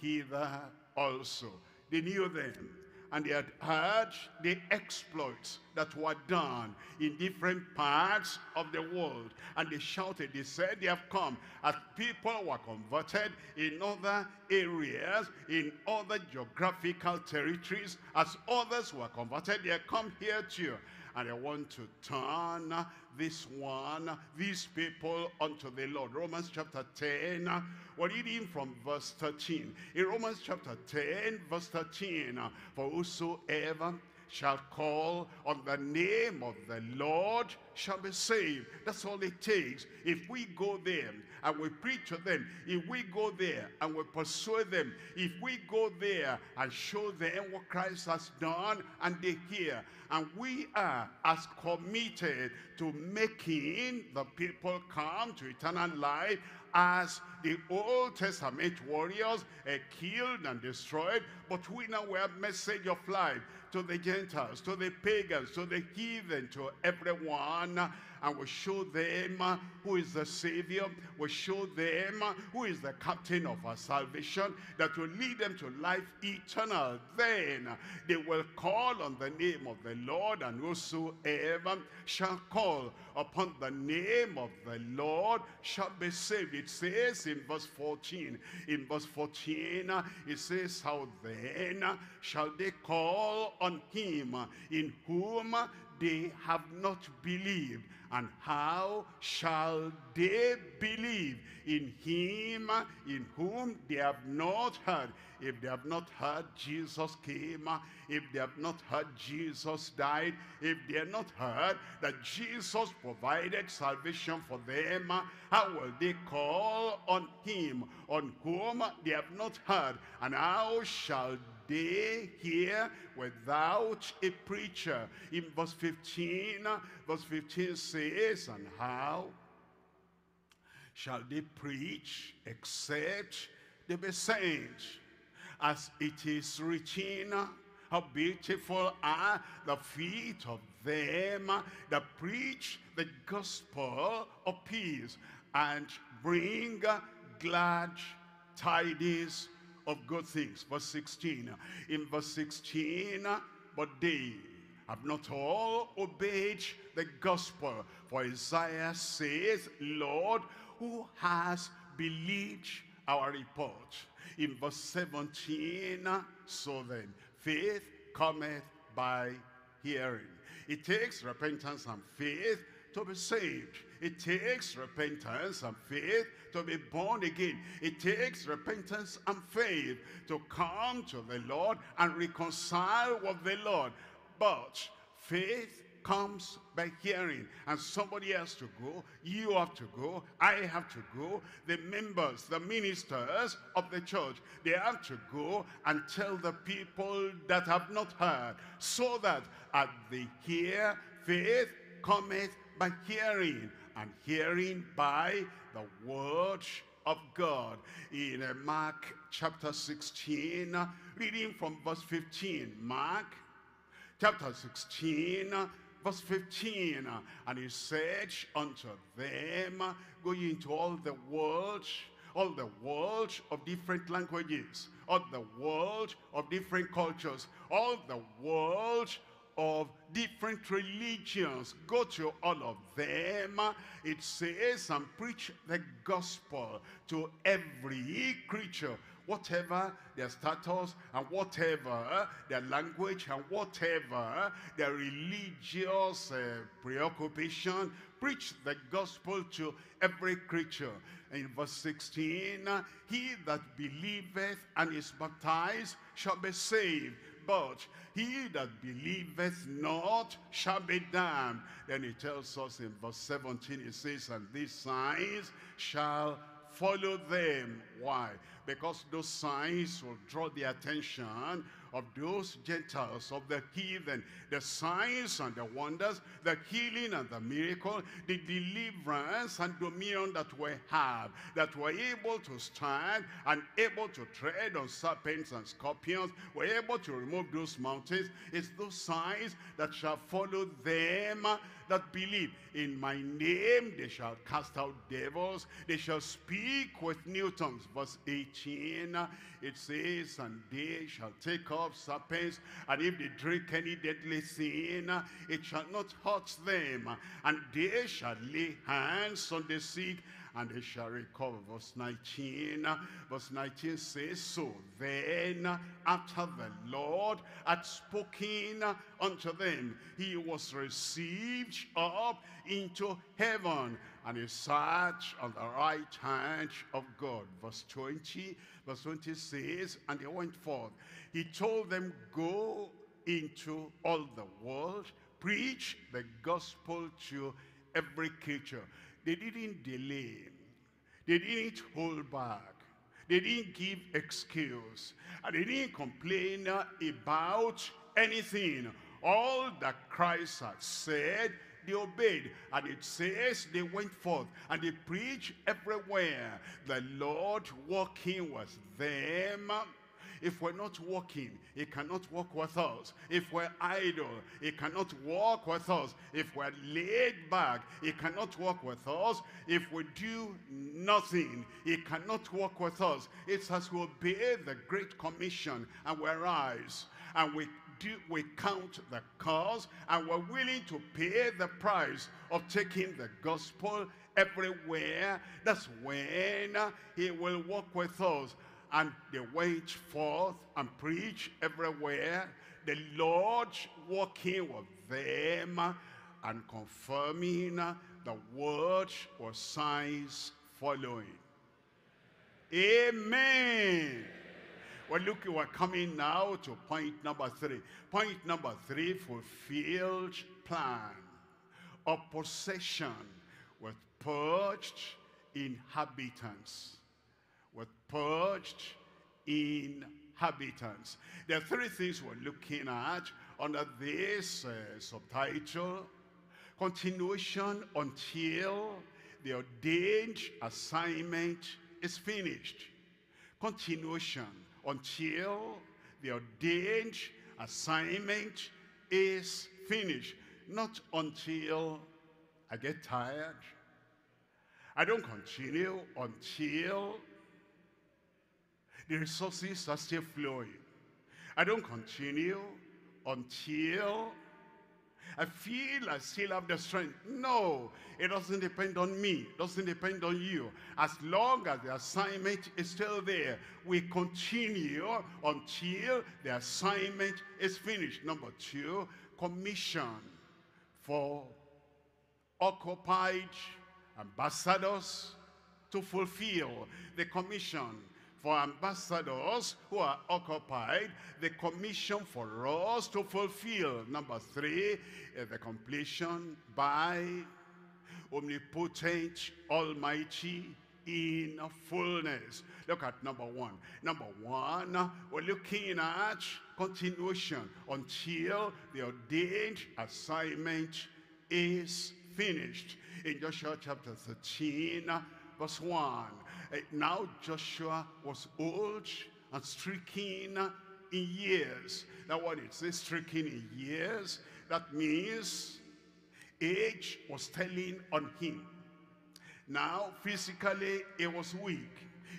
hither also. They knew them, and they had heard the exploits that were done in different parts of the world. And they shouted, they said, they have come. As people were converted in other areas, in other geographical territories, as others were converted, they have come here too. And I want to turn this one, these people, unto the Lord. Romans chapter ten, we're reading from verse thirteen. In Romans chapter ten, verse thirteen, for whosoever shall call on the name of the Lord shall be saved. That's all it takes. If we go there and we preach to them, if we go there and we pursue them, if we go there and show them what Christ has done and they hear, and we are as committed to making the people come to eternal life as the Old Testament warriors uh, killed and destroyed, but we now wear a message of life to the Gentiles, to the pagans, to the heathen, to everyone, and we show them who is the Savior, we show them who is the captain of our salvation, that will lead them to life eternal. Then they will call on the name of the Lord, and whosoever shall call upon the name of the Lord shall be saved. It says in verse fourteen, in verse fourteen, it says, how then shall they call on him in whom they have not believed? And how shall they believe in him in whom they have not heard? If they have not heard Jesus came, if they have not heard Jesus died, if they have not heard that Jesus provided salvation for them, how will they call on him on whom they have not heard? And how shall they hear without a preacher? In verse fifteen, verse fifteen says, and how shall they preach except they be sent? As it is written, how beautiful are the feet of them that preach the gospel of peace and bring glad tidings of good things. Verse sixteen, in verse sixteen, but they have not all obeyed the gospel. For Isaiah says, Lord, who has believed our report? In verse seventeen, so then faith cometh by hearing. It takes repentance and faith to be saved. It takes repentance and faith to be born again. It takes repentance and faith to come to the Lord and reconcile with the Lord. But faith comes by hearing, and somebody has to go, you have to go, I have to go, the members, the ministers of the church, they have to go and tell the people that have not heard, so that as they hear, faith cometh by hearing, and hearing by the word of God. In Mark chapter sixteen, reading from verse fifteen, Mark chapter sixteen, verse fifteen, and he said unto them, go ye into all the world, all the world of different languages, all the world of different cultures, all the world of different religions, go to all of them, it says, and preach the gospel to every creature, whatever their status and whatever their language and whatever their religious uh, preoccupation, preach the gospel to every creature. In verse sixteen, he that believeth and is baptized shall be saved, but he that believeth not shall be damned. Then he tells us in verse seventeen, he says, and these signs shall follow them. Why? Because those signs will draw the attention of those Gentiles, of the heathen. The signs and the wonders, the healing and the miracle, the deliverance and dominion that we have, that we're able to stand and able to tread on serpents and scorpions, we're able to remove those mountains. It's those signs that shall follow them that believe. In my name they shall cast out devils, they shall speak with new tongues. Verse eighteen, it says, and they shall take up serpents, and if they drink any deadly sin, it shall not hurt them, and they shall lay hands on the sick, and they shall recover. Verse nineteen, verse nineteen says, so then after the Lord had spoken unto them, he was received up into heaven, and he sat on the right hand of God. Verse twenty, verse twenty says, and he went forth. He told them, go into all the world, preach the gospel to every creature. They didn't delay. They didn't hold back. They didn't give excuse. And they didn't complain about anything. All that Christ had said, they obeyed. And it says they went forth and they preached everywhere. The Lord walking with them. If we're not walking, he cannot walk with us. If we're idle, he cannot walk with us. If we're laid back, he cannot walk with us. If we do nothing, he cannot walk with us. It's as we obey the Great Commission and we rise and we do, we count the cost and we're willing to pay the price of taking the gospel everywhere. That's when he will walk with us. And they went forth and preached everywhere, the Lord walking with them and confirming the word or signs following. Amen. Well, look, we're coming now to point number three. Point number three, fulfilled plan. Opposition with purged inhabitants. With purged inhabitants. There are three things we're looking at under this uh, subtitle. Continuation until the ordained assignment is finished. Continuation until the ordained assignment is finished. Not until I get tired. I don't continue until the resources are still flowing. I don't continue until I feel I still have the strength. No, it doesn't depend on me. It doesn't depend on you. As long as the assignment is still there, we continue until the assignment is finished. Number two, commission for occupied ambassadors to fulfill the commission. For ambassadors who are occupied, the commission for us to fulfill. Number three, the completion by omnipotent, almighty, in fullness. Look at number one. Number one, we're looking at continuation until the ordained assignment is finished. In Joshua chapter thirteen, verse one. Now Joshua was old and stricken in years. Now what it says, stricken in years, that means age was telling on him. Now physically he was weak.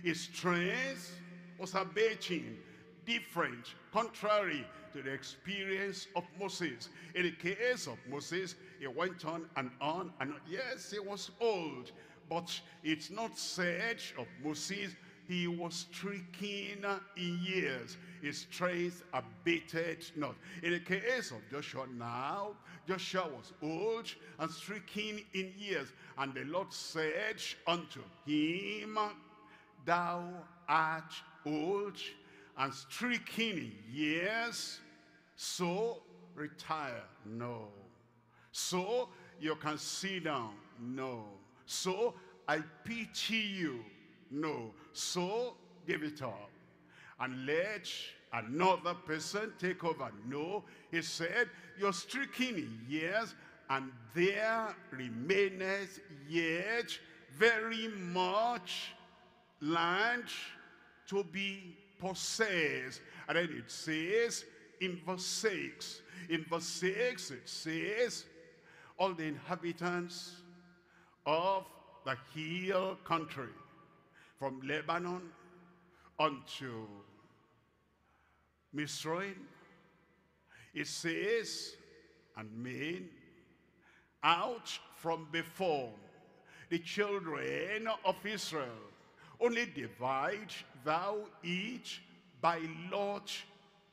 His strength was abating, different, contrary to the experience of Moses. In the case of Moses, he went on and on and on. Yes, he was old. But it's not said of Moses, he was stricken in years. His strength abated not. In the case of Joshua now, Joshua was old and stricken in years. And the Lord said unto him, thou art old and stricken in years, so retire. No. So you can sit down. No. So I pity you. No. So give it up and let another person take over. No. He said, you're stricken in years, and there remaineth yet very much land to be possessed. And then it says in verse six. In verse six it says, all the inhabitants of the hill country, from Lebanon unto Misraim, it says, and men out from before the children of Israel, only divide thou each by lot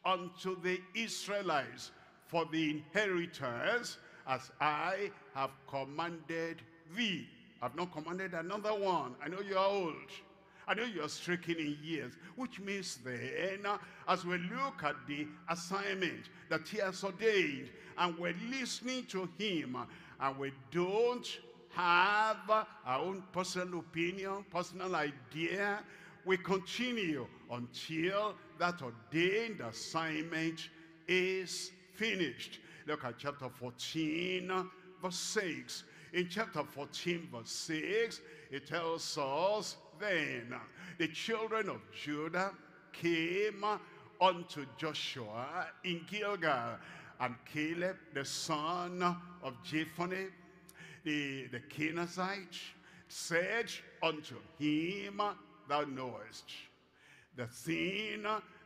unto the Israelites for the inheritance, as I have commanded thee. I've not commanded another one. I know you are old. I know you're stricken in years, which means then, as we look at the assignment that he has ordained, and we're listening to him, and we don't have our own personal opinion, personal idea, we continue until that ordained assignment is finished. Look at chapter fourteen verse six. In chapter fourteen verse six, it tells us, then the children of Judah came unto Joshua in Gilgal, and Caleb the son of Jephunneh the, the Canaanite said unto him, thou knowest the thing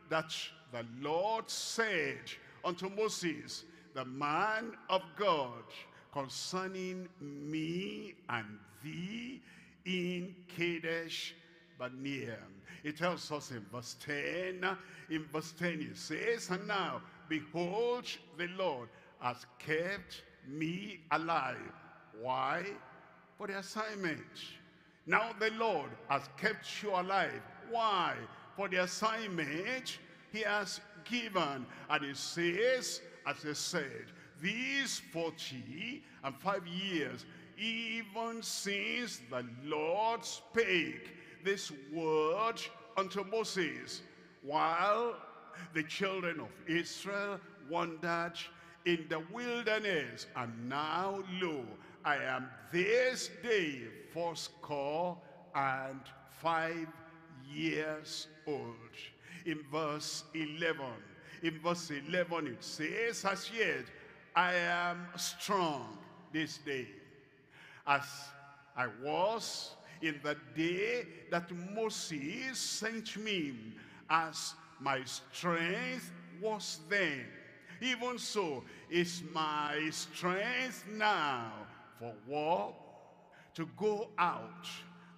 that the Lord said unto Moses, the man of God, concerning me and thee in Kadesh Barnea. It tells us in verse ten, in verse ten it says, and now behold, the Lord has kept me alive. Why? For the assignment. Now the Lord has kept you alive. Why? For the assignment he has given. And it says, as I said, these forty and five years, even since the Lord spake this word unto Moses, while the children of Israel wandered in the wilderness. And now, lo, I am this day fourscore and five years old. In verse eleven, in verse eleven it says, as yet I am strong this day, as I was in the day that Moses sent me, as my strength was then, even so is my strength now for war, to go out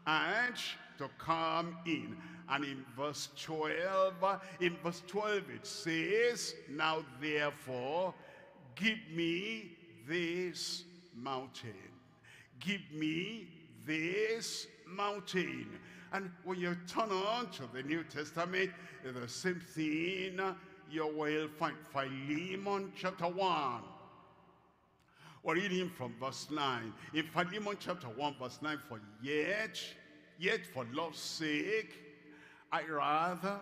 and to come in. And in verse twelve, in verse twelve it says, now therefore give me this mountain. Give me this mountain. And when you turn on to the New Testament, the same thing you will find. Philemon chapter one. We're reading from verse nine. In Philemon chapter one verse nine, for yet, yet for love's sake, I rather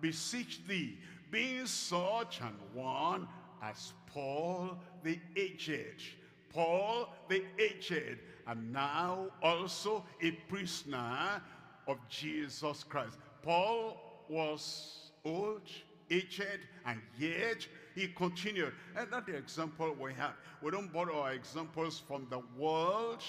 beseech thee, being such an one as Paul the aged, Paul the aged, and now also a prisoner of Jesus Christ. Paul was old, aged, and yet he continued. And that's the example we have. We don't borrow our examples from the world,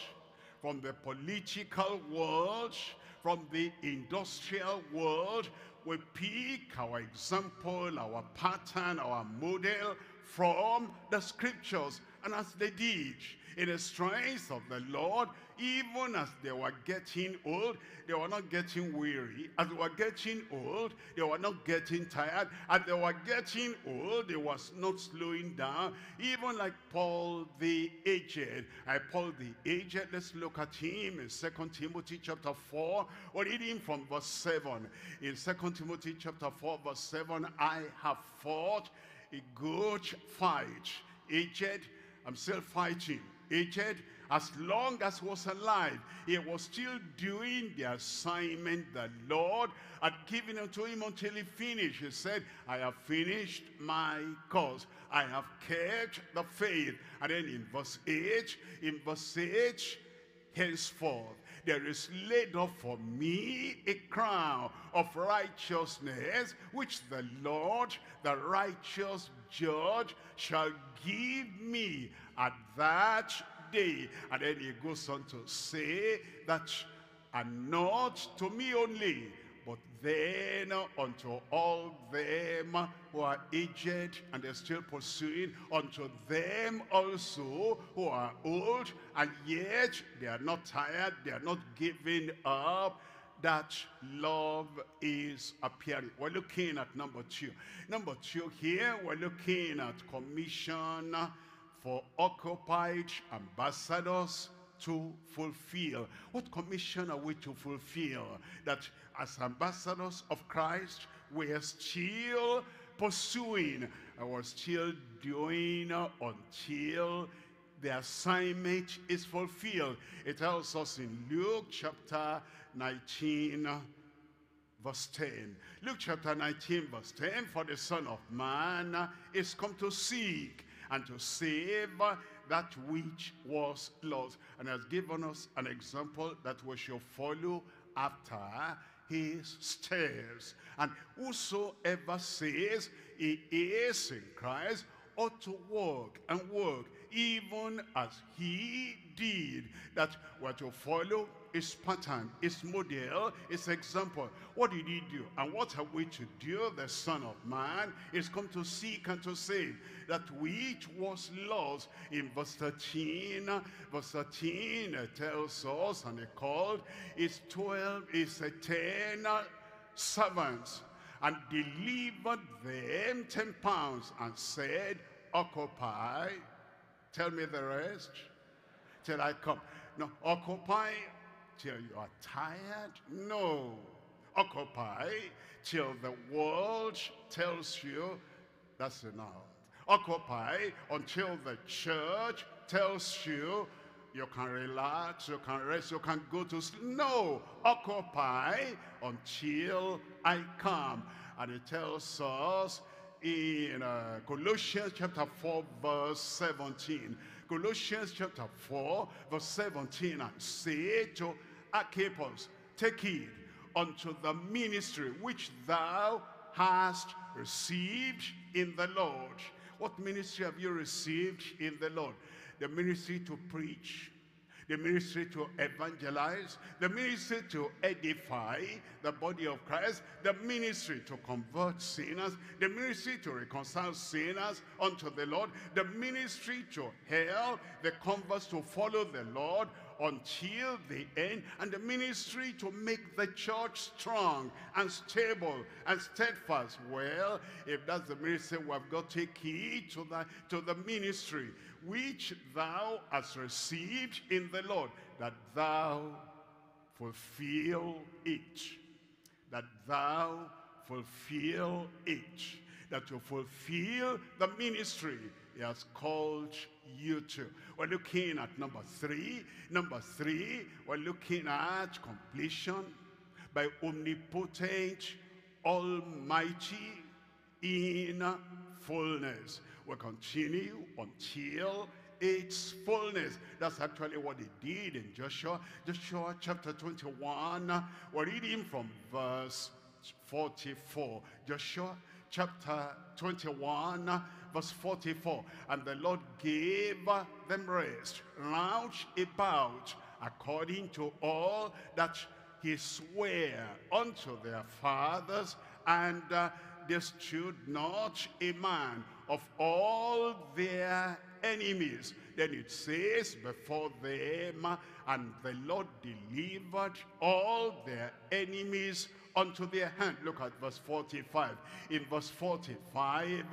from the political world, from the industrial world. We pick our example, our pattern, our model from the scriptures. And as they did, in the strength of the Lord, even as they were getting old, they were not getting weary. As they were getting old, they were not getting tired. As they were getting old, they was not slowing down, even like Paul the aged. I Paul the aged, let's look at him in Second Timothy chapter four. We're reading from verse seven. In Second Timothy chapter four verse seven, I have fought a good fight. Aged, I'm still fighting. Aged, as long as was alive, he was still doing the assignment the Lord had given unto him until he finished. He said, I have finished my course, I have kept the faith. And then in verse eight, in verse eight, henceforth there is laid up for me a crown of righteousness, which the Lord, the righteous judge, shall give me at that day. And then he goes on to say that, and not to me only, but then unto all them who are aged and they're still pursuing, unto them also who are old and yet they are not tired, they are not giving up, that love is appearing. We're looking at number two. Number two here, we're looking at commission for occupied ambassadors to fulfill. What commission are we to fulfill? That as ambassadors of Christ, we are still pursuing, and we're still doing until the assignment is fulfilled. It tells us in Luke chapter nineteen, verse ten. Luke chapter nineteen, verse ten, for the Son of Man is come to seek and to save that which was lost, and has given us an example that we shall follow after his steps. And whosoever says he is in Christ ought to walk and work even as he did. That we're to follow his pattern, his model, his example. What did he do, and what are we to do? The Son of Man is come to seek and to save that which was lost. In verse thirteen, verse thirteen tells us, and he called his twelve, his ten servants, and delivered them ten pounds, and said, occupy, tell me the rest, till I come. No, occupy till you are tired? No. Occupy till the world tells you that's enough. Occupy until the church tells you you can relax, you can rest, you can go to sleep. No, occupy until I come. And it tells us in uh, Colossians chapter four, verse seventeen. Colossians chapter four, verse seventeen, and say to Archippus, take heed unto the ministry which thou hast received in the Lord. What ministry have you received in the Lord? The ministry to preach, the ministry to evangelize, the ministry to edify the body of Christ, the ministry to convert sinners, the ministry to reconcile sinners unto the Lord, the ministry to help the converts to follow the Lord until the end, and the ministry to make the church strong and stable and steadfast. Well, if that's the ministry, we have got to take heed to the, to the ministry which thou hast received in the Lord, that thou fulfill it, that thou fulfill it, that you fulfill the ministry he has called you to. We're looking at number three. Number three, we're looking at completion by omnipotent, almighty, in fullness. We'll continue until its fullness. That's actually what they did in Joshua. Joshua chapter twenty-one. We're reading from verse forty-four. Joshua chapter twenty-one, verse forty-four. And the Lord gave them rest round about, according to all that he sware unto their fathers, and uh, they stood not a man of all their enemies. Then it says, before them, and the Lord delivered all their enemies unto their hand. Look at verse forty-five. In verse forty-five,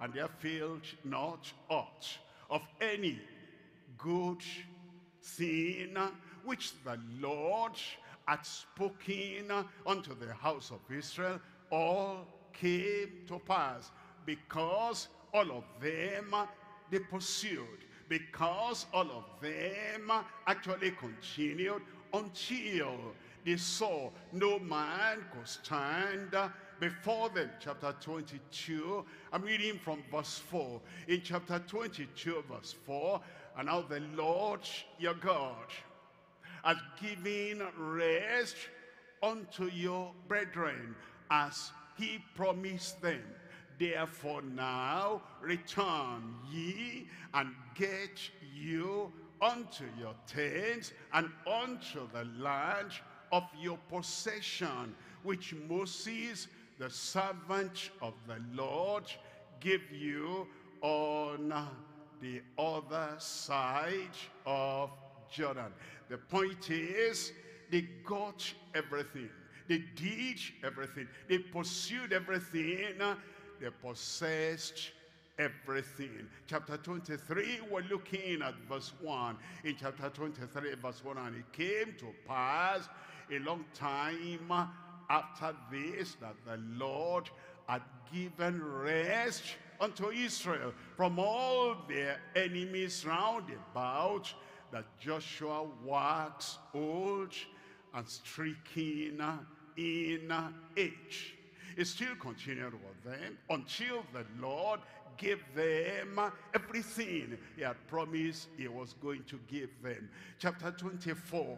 and they failed not aught of any good thing which the Lord had spoken unto the house of Israel, all came to pass, because all of them they pursued, because all of them actually continued, until they saw no man could stand before them. Chapter twenty-two, I'm reading from verse four. In chapter twenty-two, verse four, and now the Lord your God has given rest unto your brethren, as he promised them. Therefore now return ye, and get you unto your tents, and unto the land of your possession, which Moses the servant of the Lord gave you on the other side of Jordan. The point is, they got everything, they did everything, they pursued everything, they possessed everything. Chapter twenty-three, we're looking at verse one. In chapter twenty-three, verse one, and it came to pass a long time after this that the Lord had given rest unto Israel from all their enemies round about, that Joshua waxed old and stricken in age. It still continued with them until the Lord gave them everything he had promised he was going to give them. Chapter twenty-four,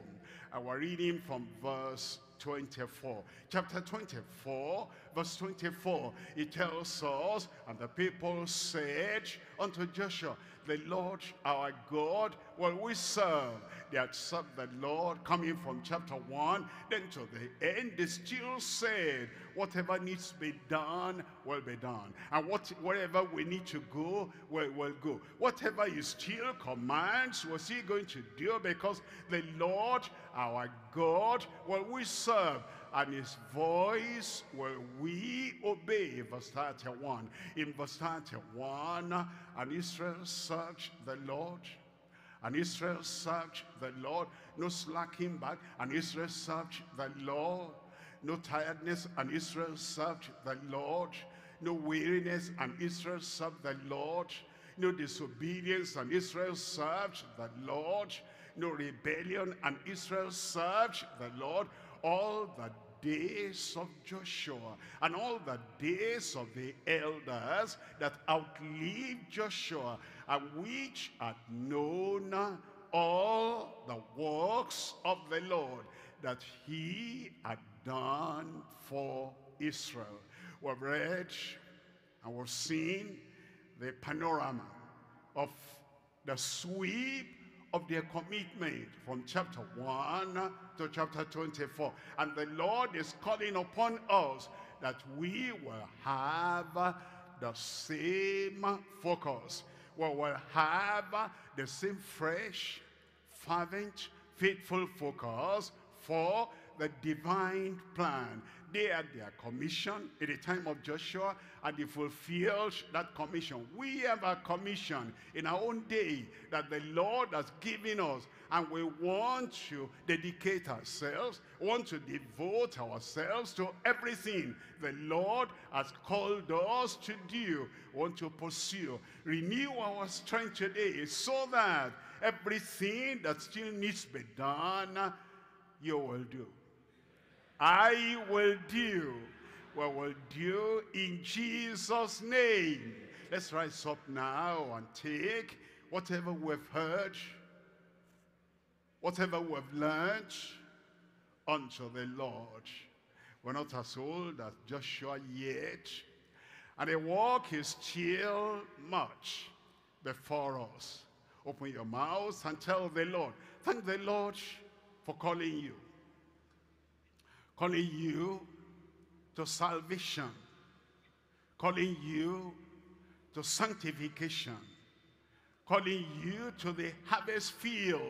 our reading from verse twenty-four. Chapter twenty-four, verse twenty-four, it tells us, and the people said unto Joshua, the Lord our God will we serve. They had served the Lord coming from chapter one, then to the end they still said, whatever needs to be done will be done, and what wherever we need to go we will go. Whatever he still commands was he going to do, because the Lord our God will we serve, and his voice will we obey. Verse thirty-one. In verse thirty-one, and Israel searched the Lord, and Israel searched the Lord, no slacking back, and Israel searched the Lord, no tiredness, and Israel searched the Lord, no weariness, and Israel served the Lord, no disobedience, and Israel searched the Lord, no rebellion, and Israel searched the Lord, all the days of Joshua and all the days of the elders that outlived Joshua, and which had known all the works of the Lord that he had done for Israel. We've read and we've seen the panorama of the sweep of their commitment from chapter one to chapter twenty-four. And the Lord is calling upon us that we will have the same focus. We will have the same fresh, fervent, faithful focus for the divine plan. They had their commission in the time of Joshua, and they fulfilled that commission. We have a commission in our own day that the Lord has given us, and we want to dedicate ourselves, want to devote ourselves to everything the Lord has called us to do, want to pursue. Renew our strength today so that everything that still needs to be done, you will do. I will do. We will do in Jesus' name. Let's rise up now and take whatever we've heard, whatever we've learned, unto the Lord. We're not as old as Joshua yet, and the work is still much before us. Open your mouth and tell the Lord, thank the Lord for calling you. Calling you to salvation, calling you to sanctification, calling you to the harvest field,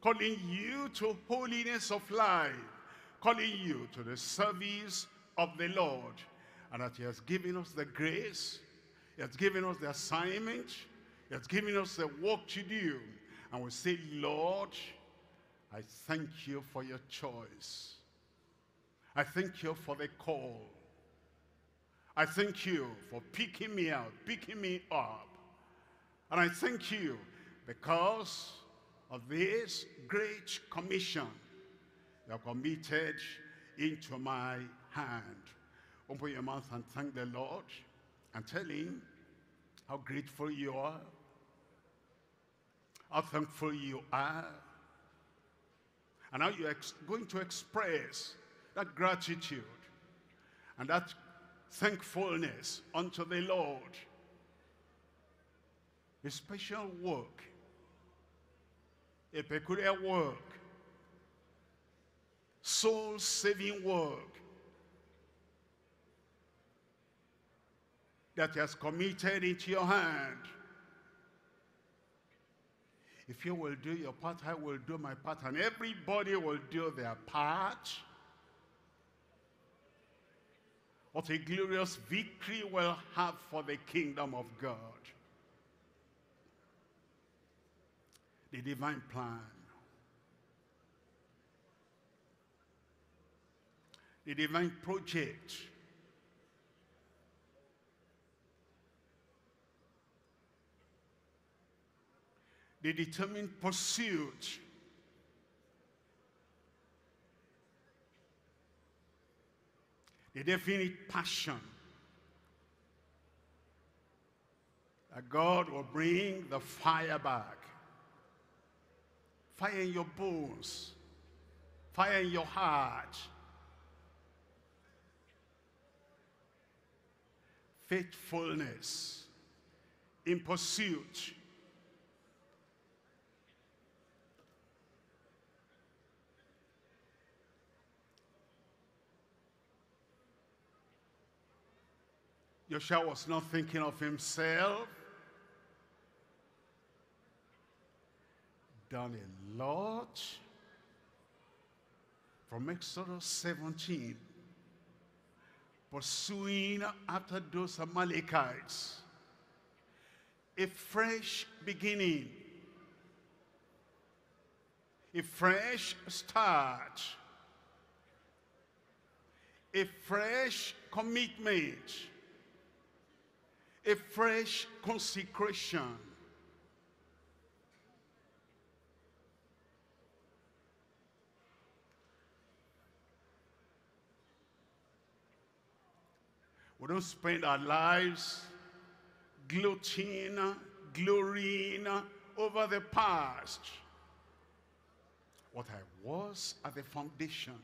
calling you to holiness of life, calling you to the service of the Lord, and that he has given us the grace, he has given us the assignment, he has given us the work to do, and we say, Lord, I thank you for your choice. I thank you for the call. I thank you for picking me out, picking me up. And I thank you because of this great commission you have committed into my hand. Open your mouth and thank the Lord and tell him how grateful you are, how thankful you are, and how you are going to express that gratitude and that thankfulness unto the Lord. A special work, a peculiar work, soul-saving work that has committed into your hand. If you will do your part, I will do my part, and everybody will do their part. What a glorious victory we'll have for the kingdom of God. The divine plan. The divine project. The determined pursuit. The definite passion that God will bring the fire back. Fire in your bones. Fire in your heart. Faithfulness in pursuit. Joshua was not thinking of himself. Done a lot. From Exodus seventeen. Pursuing after those Amalekites. A fresh beginning. A fresh start. A fresh commitment. A fresh consecration. We don't spend our lives gloating, glorying over the past. What I was at the foundation.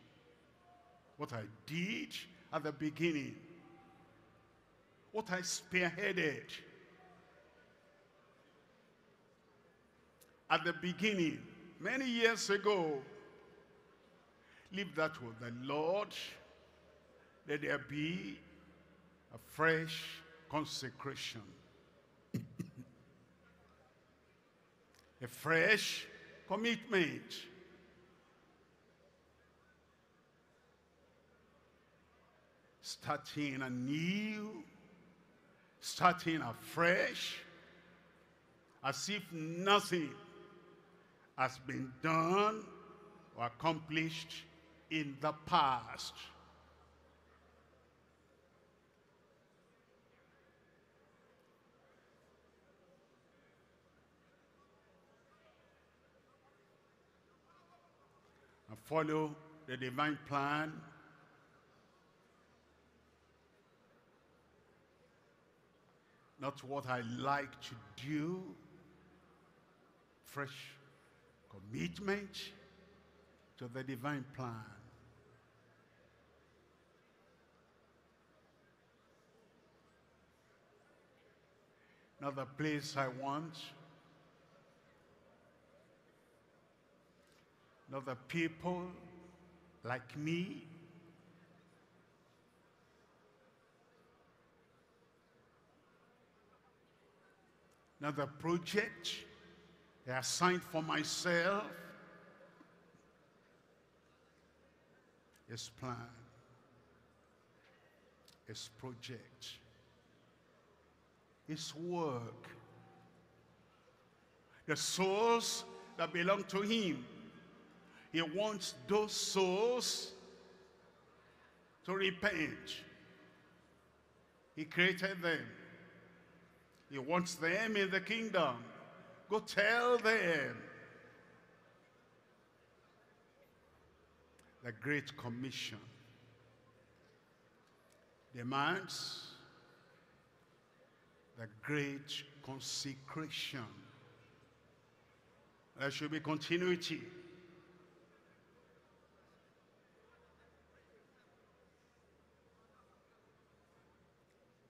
What I did at the beginning. What I spearheaded at the beginning, many years ago. Leave that with the Lord. Let there be a fresh consecration. A fresh commitment. Starting anew. Starting afresh, as if nothing has been done or accomplished in the past. And follow the divine plan. Not what I like to do. Fresh commitment to the divine plan. Another place I want. Another people like me. Another project I assigned for myself is plan, is project, is work. The souls that belong to him, he wants those souls to repent. He created them. He wants them in the kingdom. Go tell them. The Great Commission demands the great consecration. There should be continuity.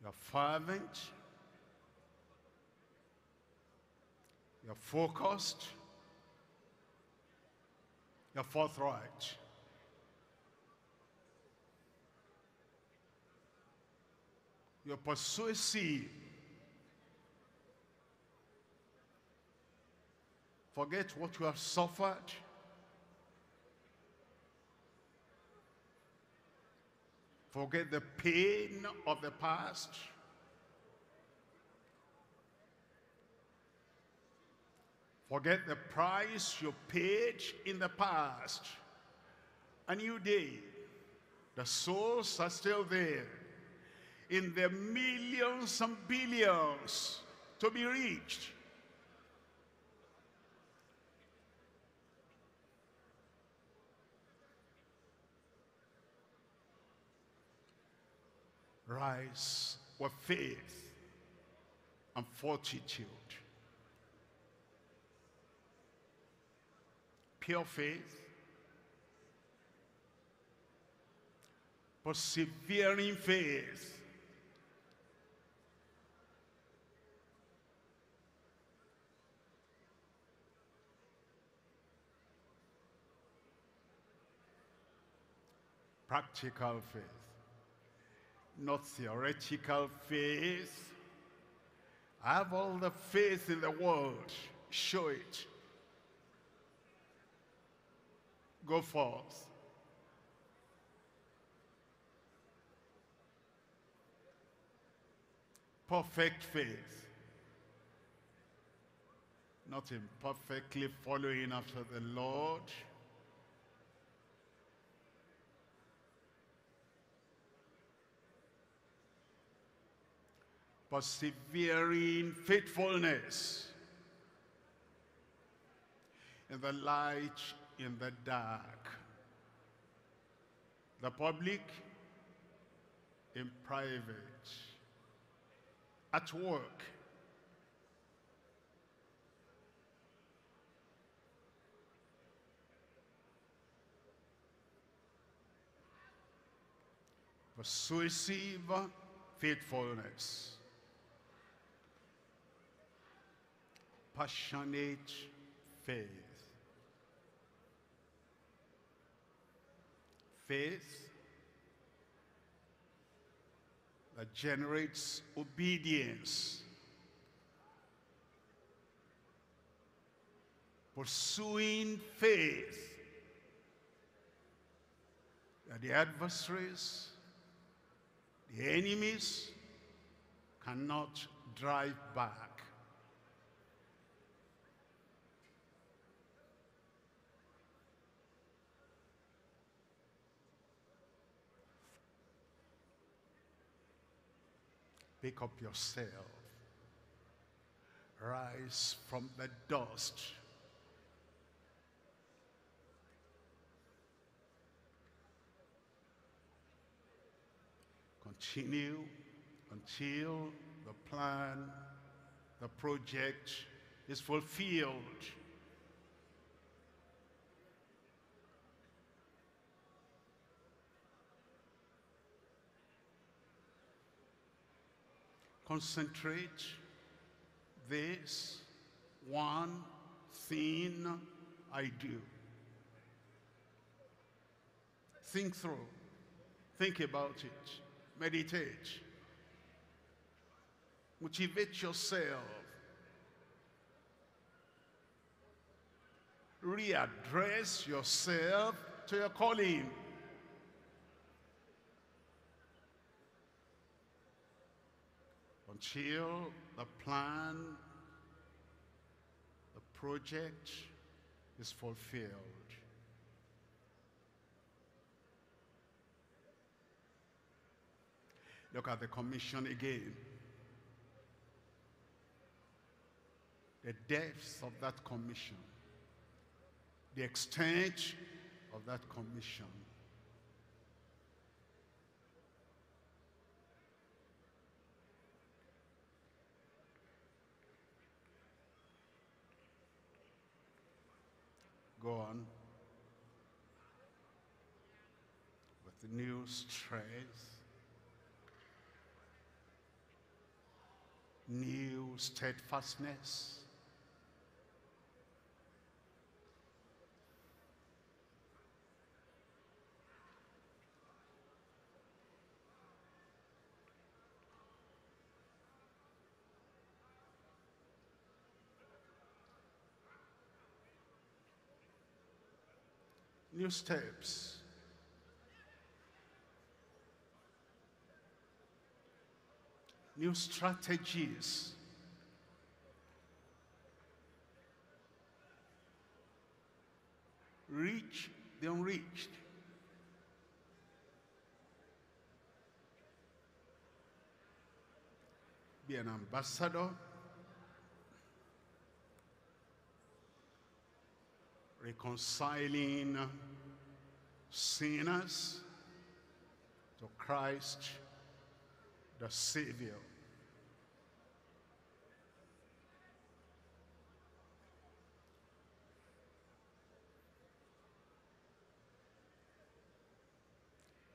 The fervent. You're focused. You're forthright. You're persuasive. Forget what you have suffered. Forget the pain of the past. Forget the price you paid in the past. A new day. The souls are still there, in the millions and billions to be reached. Rise with faith and fortitude. Pure faith, persevering faith, practical faith, not theoretical faith. I have all the faith in the world. Show it. Go forth. Perfect faith. Not imperfectly following after the Lord. Persevering faithfulness in the light, in the dark, the public, in private, at work. Persuasive faithfulness. Passionate faith. Faith that generates obedience. Pursuing faith that the adversaries, the enemies, cannot drive back. Pick up yourself, rise from the dust, continue until the plan, the project is fulfilled. Concentrate this one thing I do. Think through. Think about it. Meditate. Motivate yourself. Readdress yourself to your calling. Until the plan, the project is fulfilled. Look at the commission again. The depth of that commission, the extent of that commission. Go on with new strength, new steadfastness, new steps, new strategies. Reach the unreached. Be an ambassador. Reconciling sinners to Christ the Savior.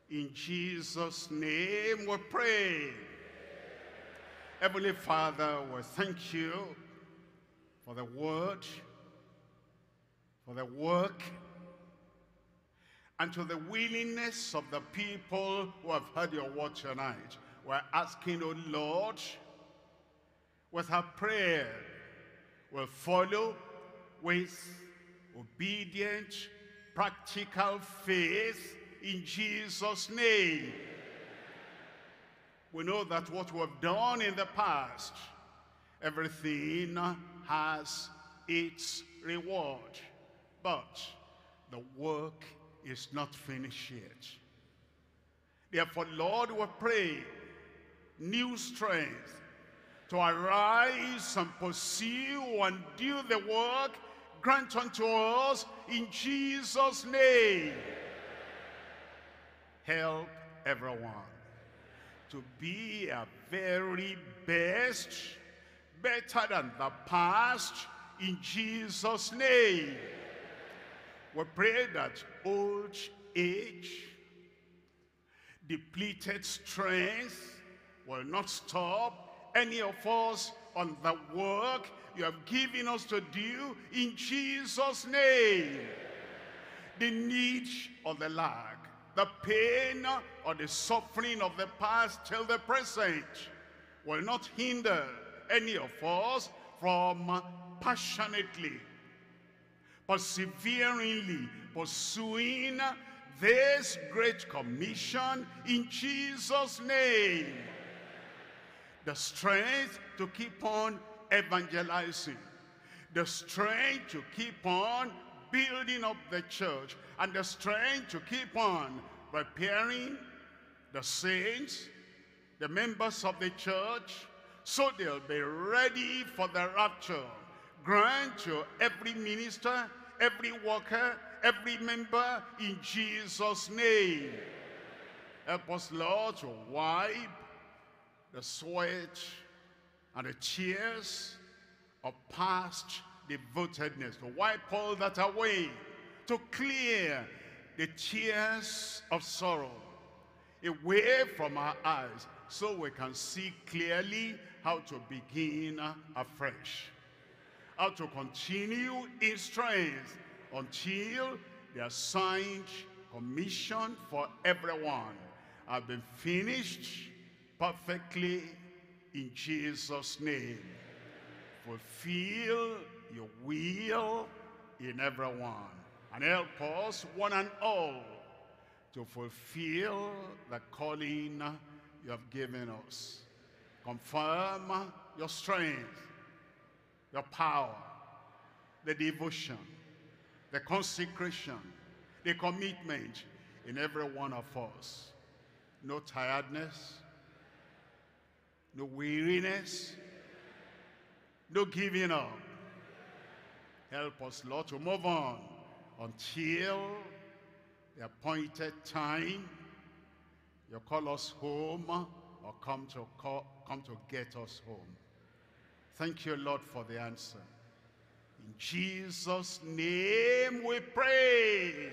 In Jesus' name we pray. Amen. Heavenly Father, we thank you for the word, for the work, and to the willingness of the people who have heard your word tonight. We're asking, O Lord, with our prayer, we'll follow with obedient, practical faith. In Jesus' name. Amen. We know that what we have done in the past, everything has its reward. But the work is not finished yet. Therefore, Lord, we pray new strength to arise and pursue and do the work. Grant unto us in Jesus' name. Help everyone to be our very best, better than the past, in Jesus' name. We pray that old age, depleted strength will not stop any of us on the work you have given us to do, in Jesus' name. The need or the lack, the pain or the suffering of the past till the present will not hinder any of us from passionately, perseveringly pursuing this great commission in Jesus' name. The strength to keep on evangelizing, the strength to keep on building up the church, and the strength to keep on preparing the saints, the members of the church, so they'll be ready for the rapture. Grant to every minister, every worker, every member, in Jesus' name. Help us, Lord, to wipe the sweat and the tears of past devotedness, to wipe all that away, to clear the tears of sorrow away from our eyes, so we can see clearly how to begin afresh, how to continue in strength until the assigned commission for everyone have been finished perfectly, in Jesus' name. Fulfill your will in everyone, and help us one and all to fulfill the calling you have given us. Confirm your strength, your power, the devotion, the consecration, the commitment in every one of us. No tiredness, no weariness, no giving up. Help us, Lord, to move on until the appointed time you call us home, or come to, call, come to get us home. Thank you, Lord, for the answer. In Jesus' name we pray.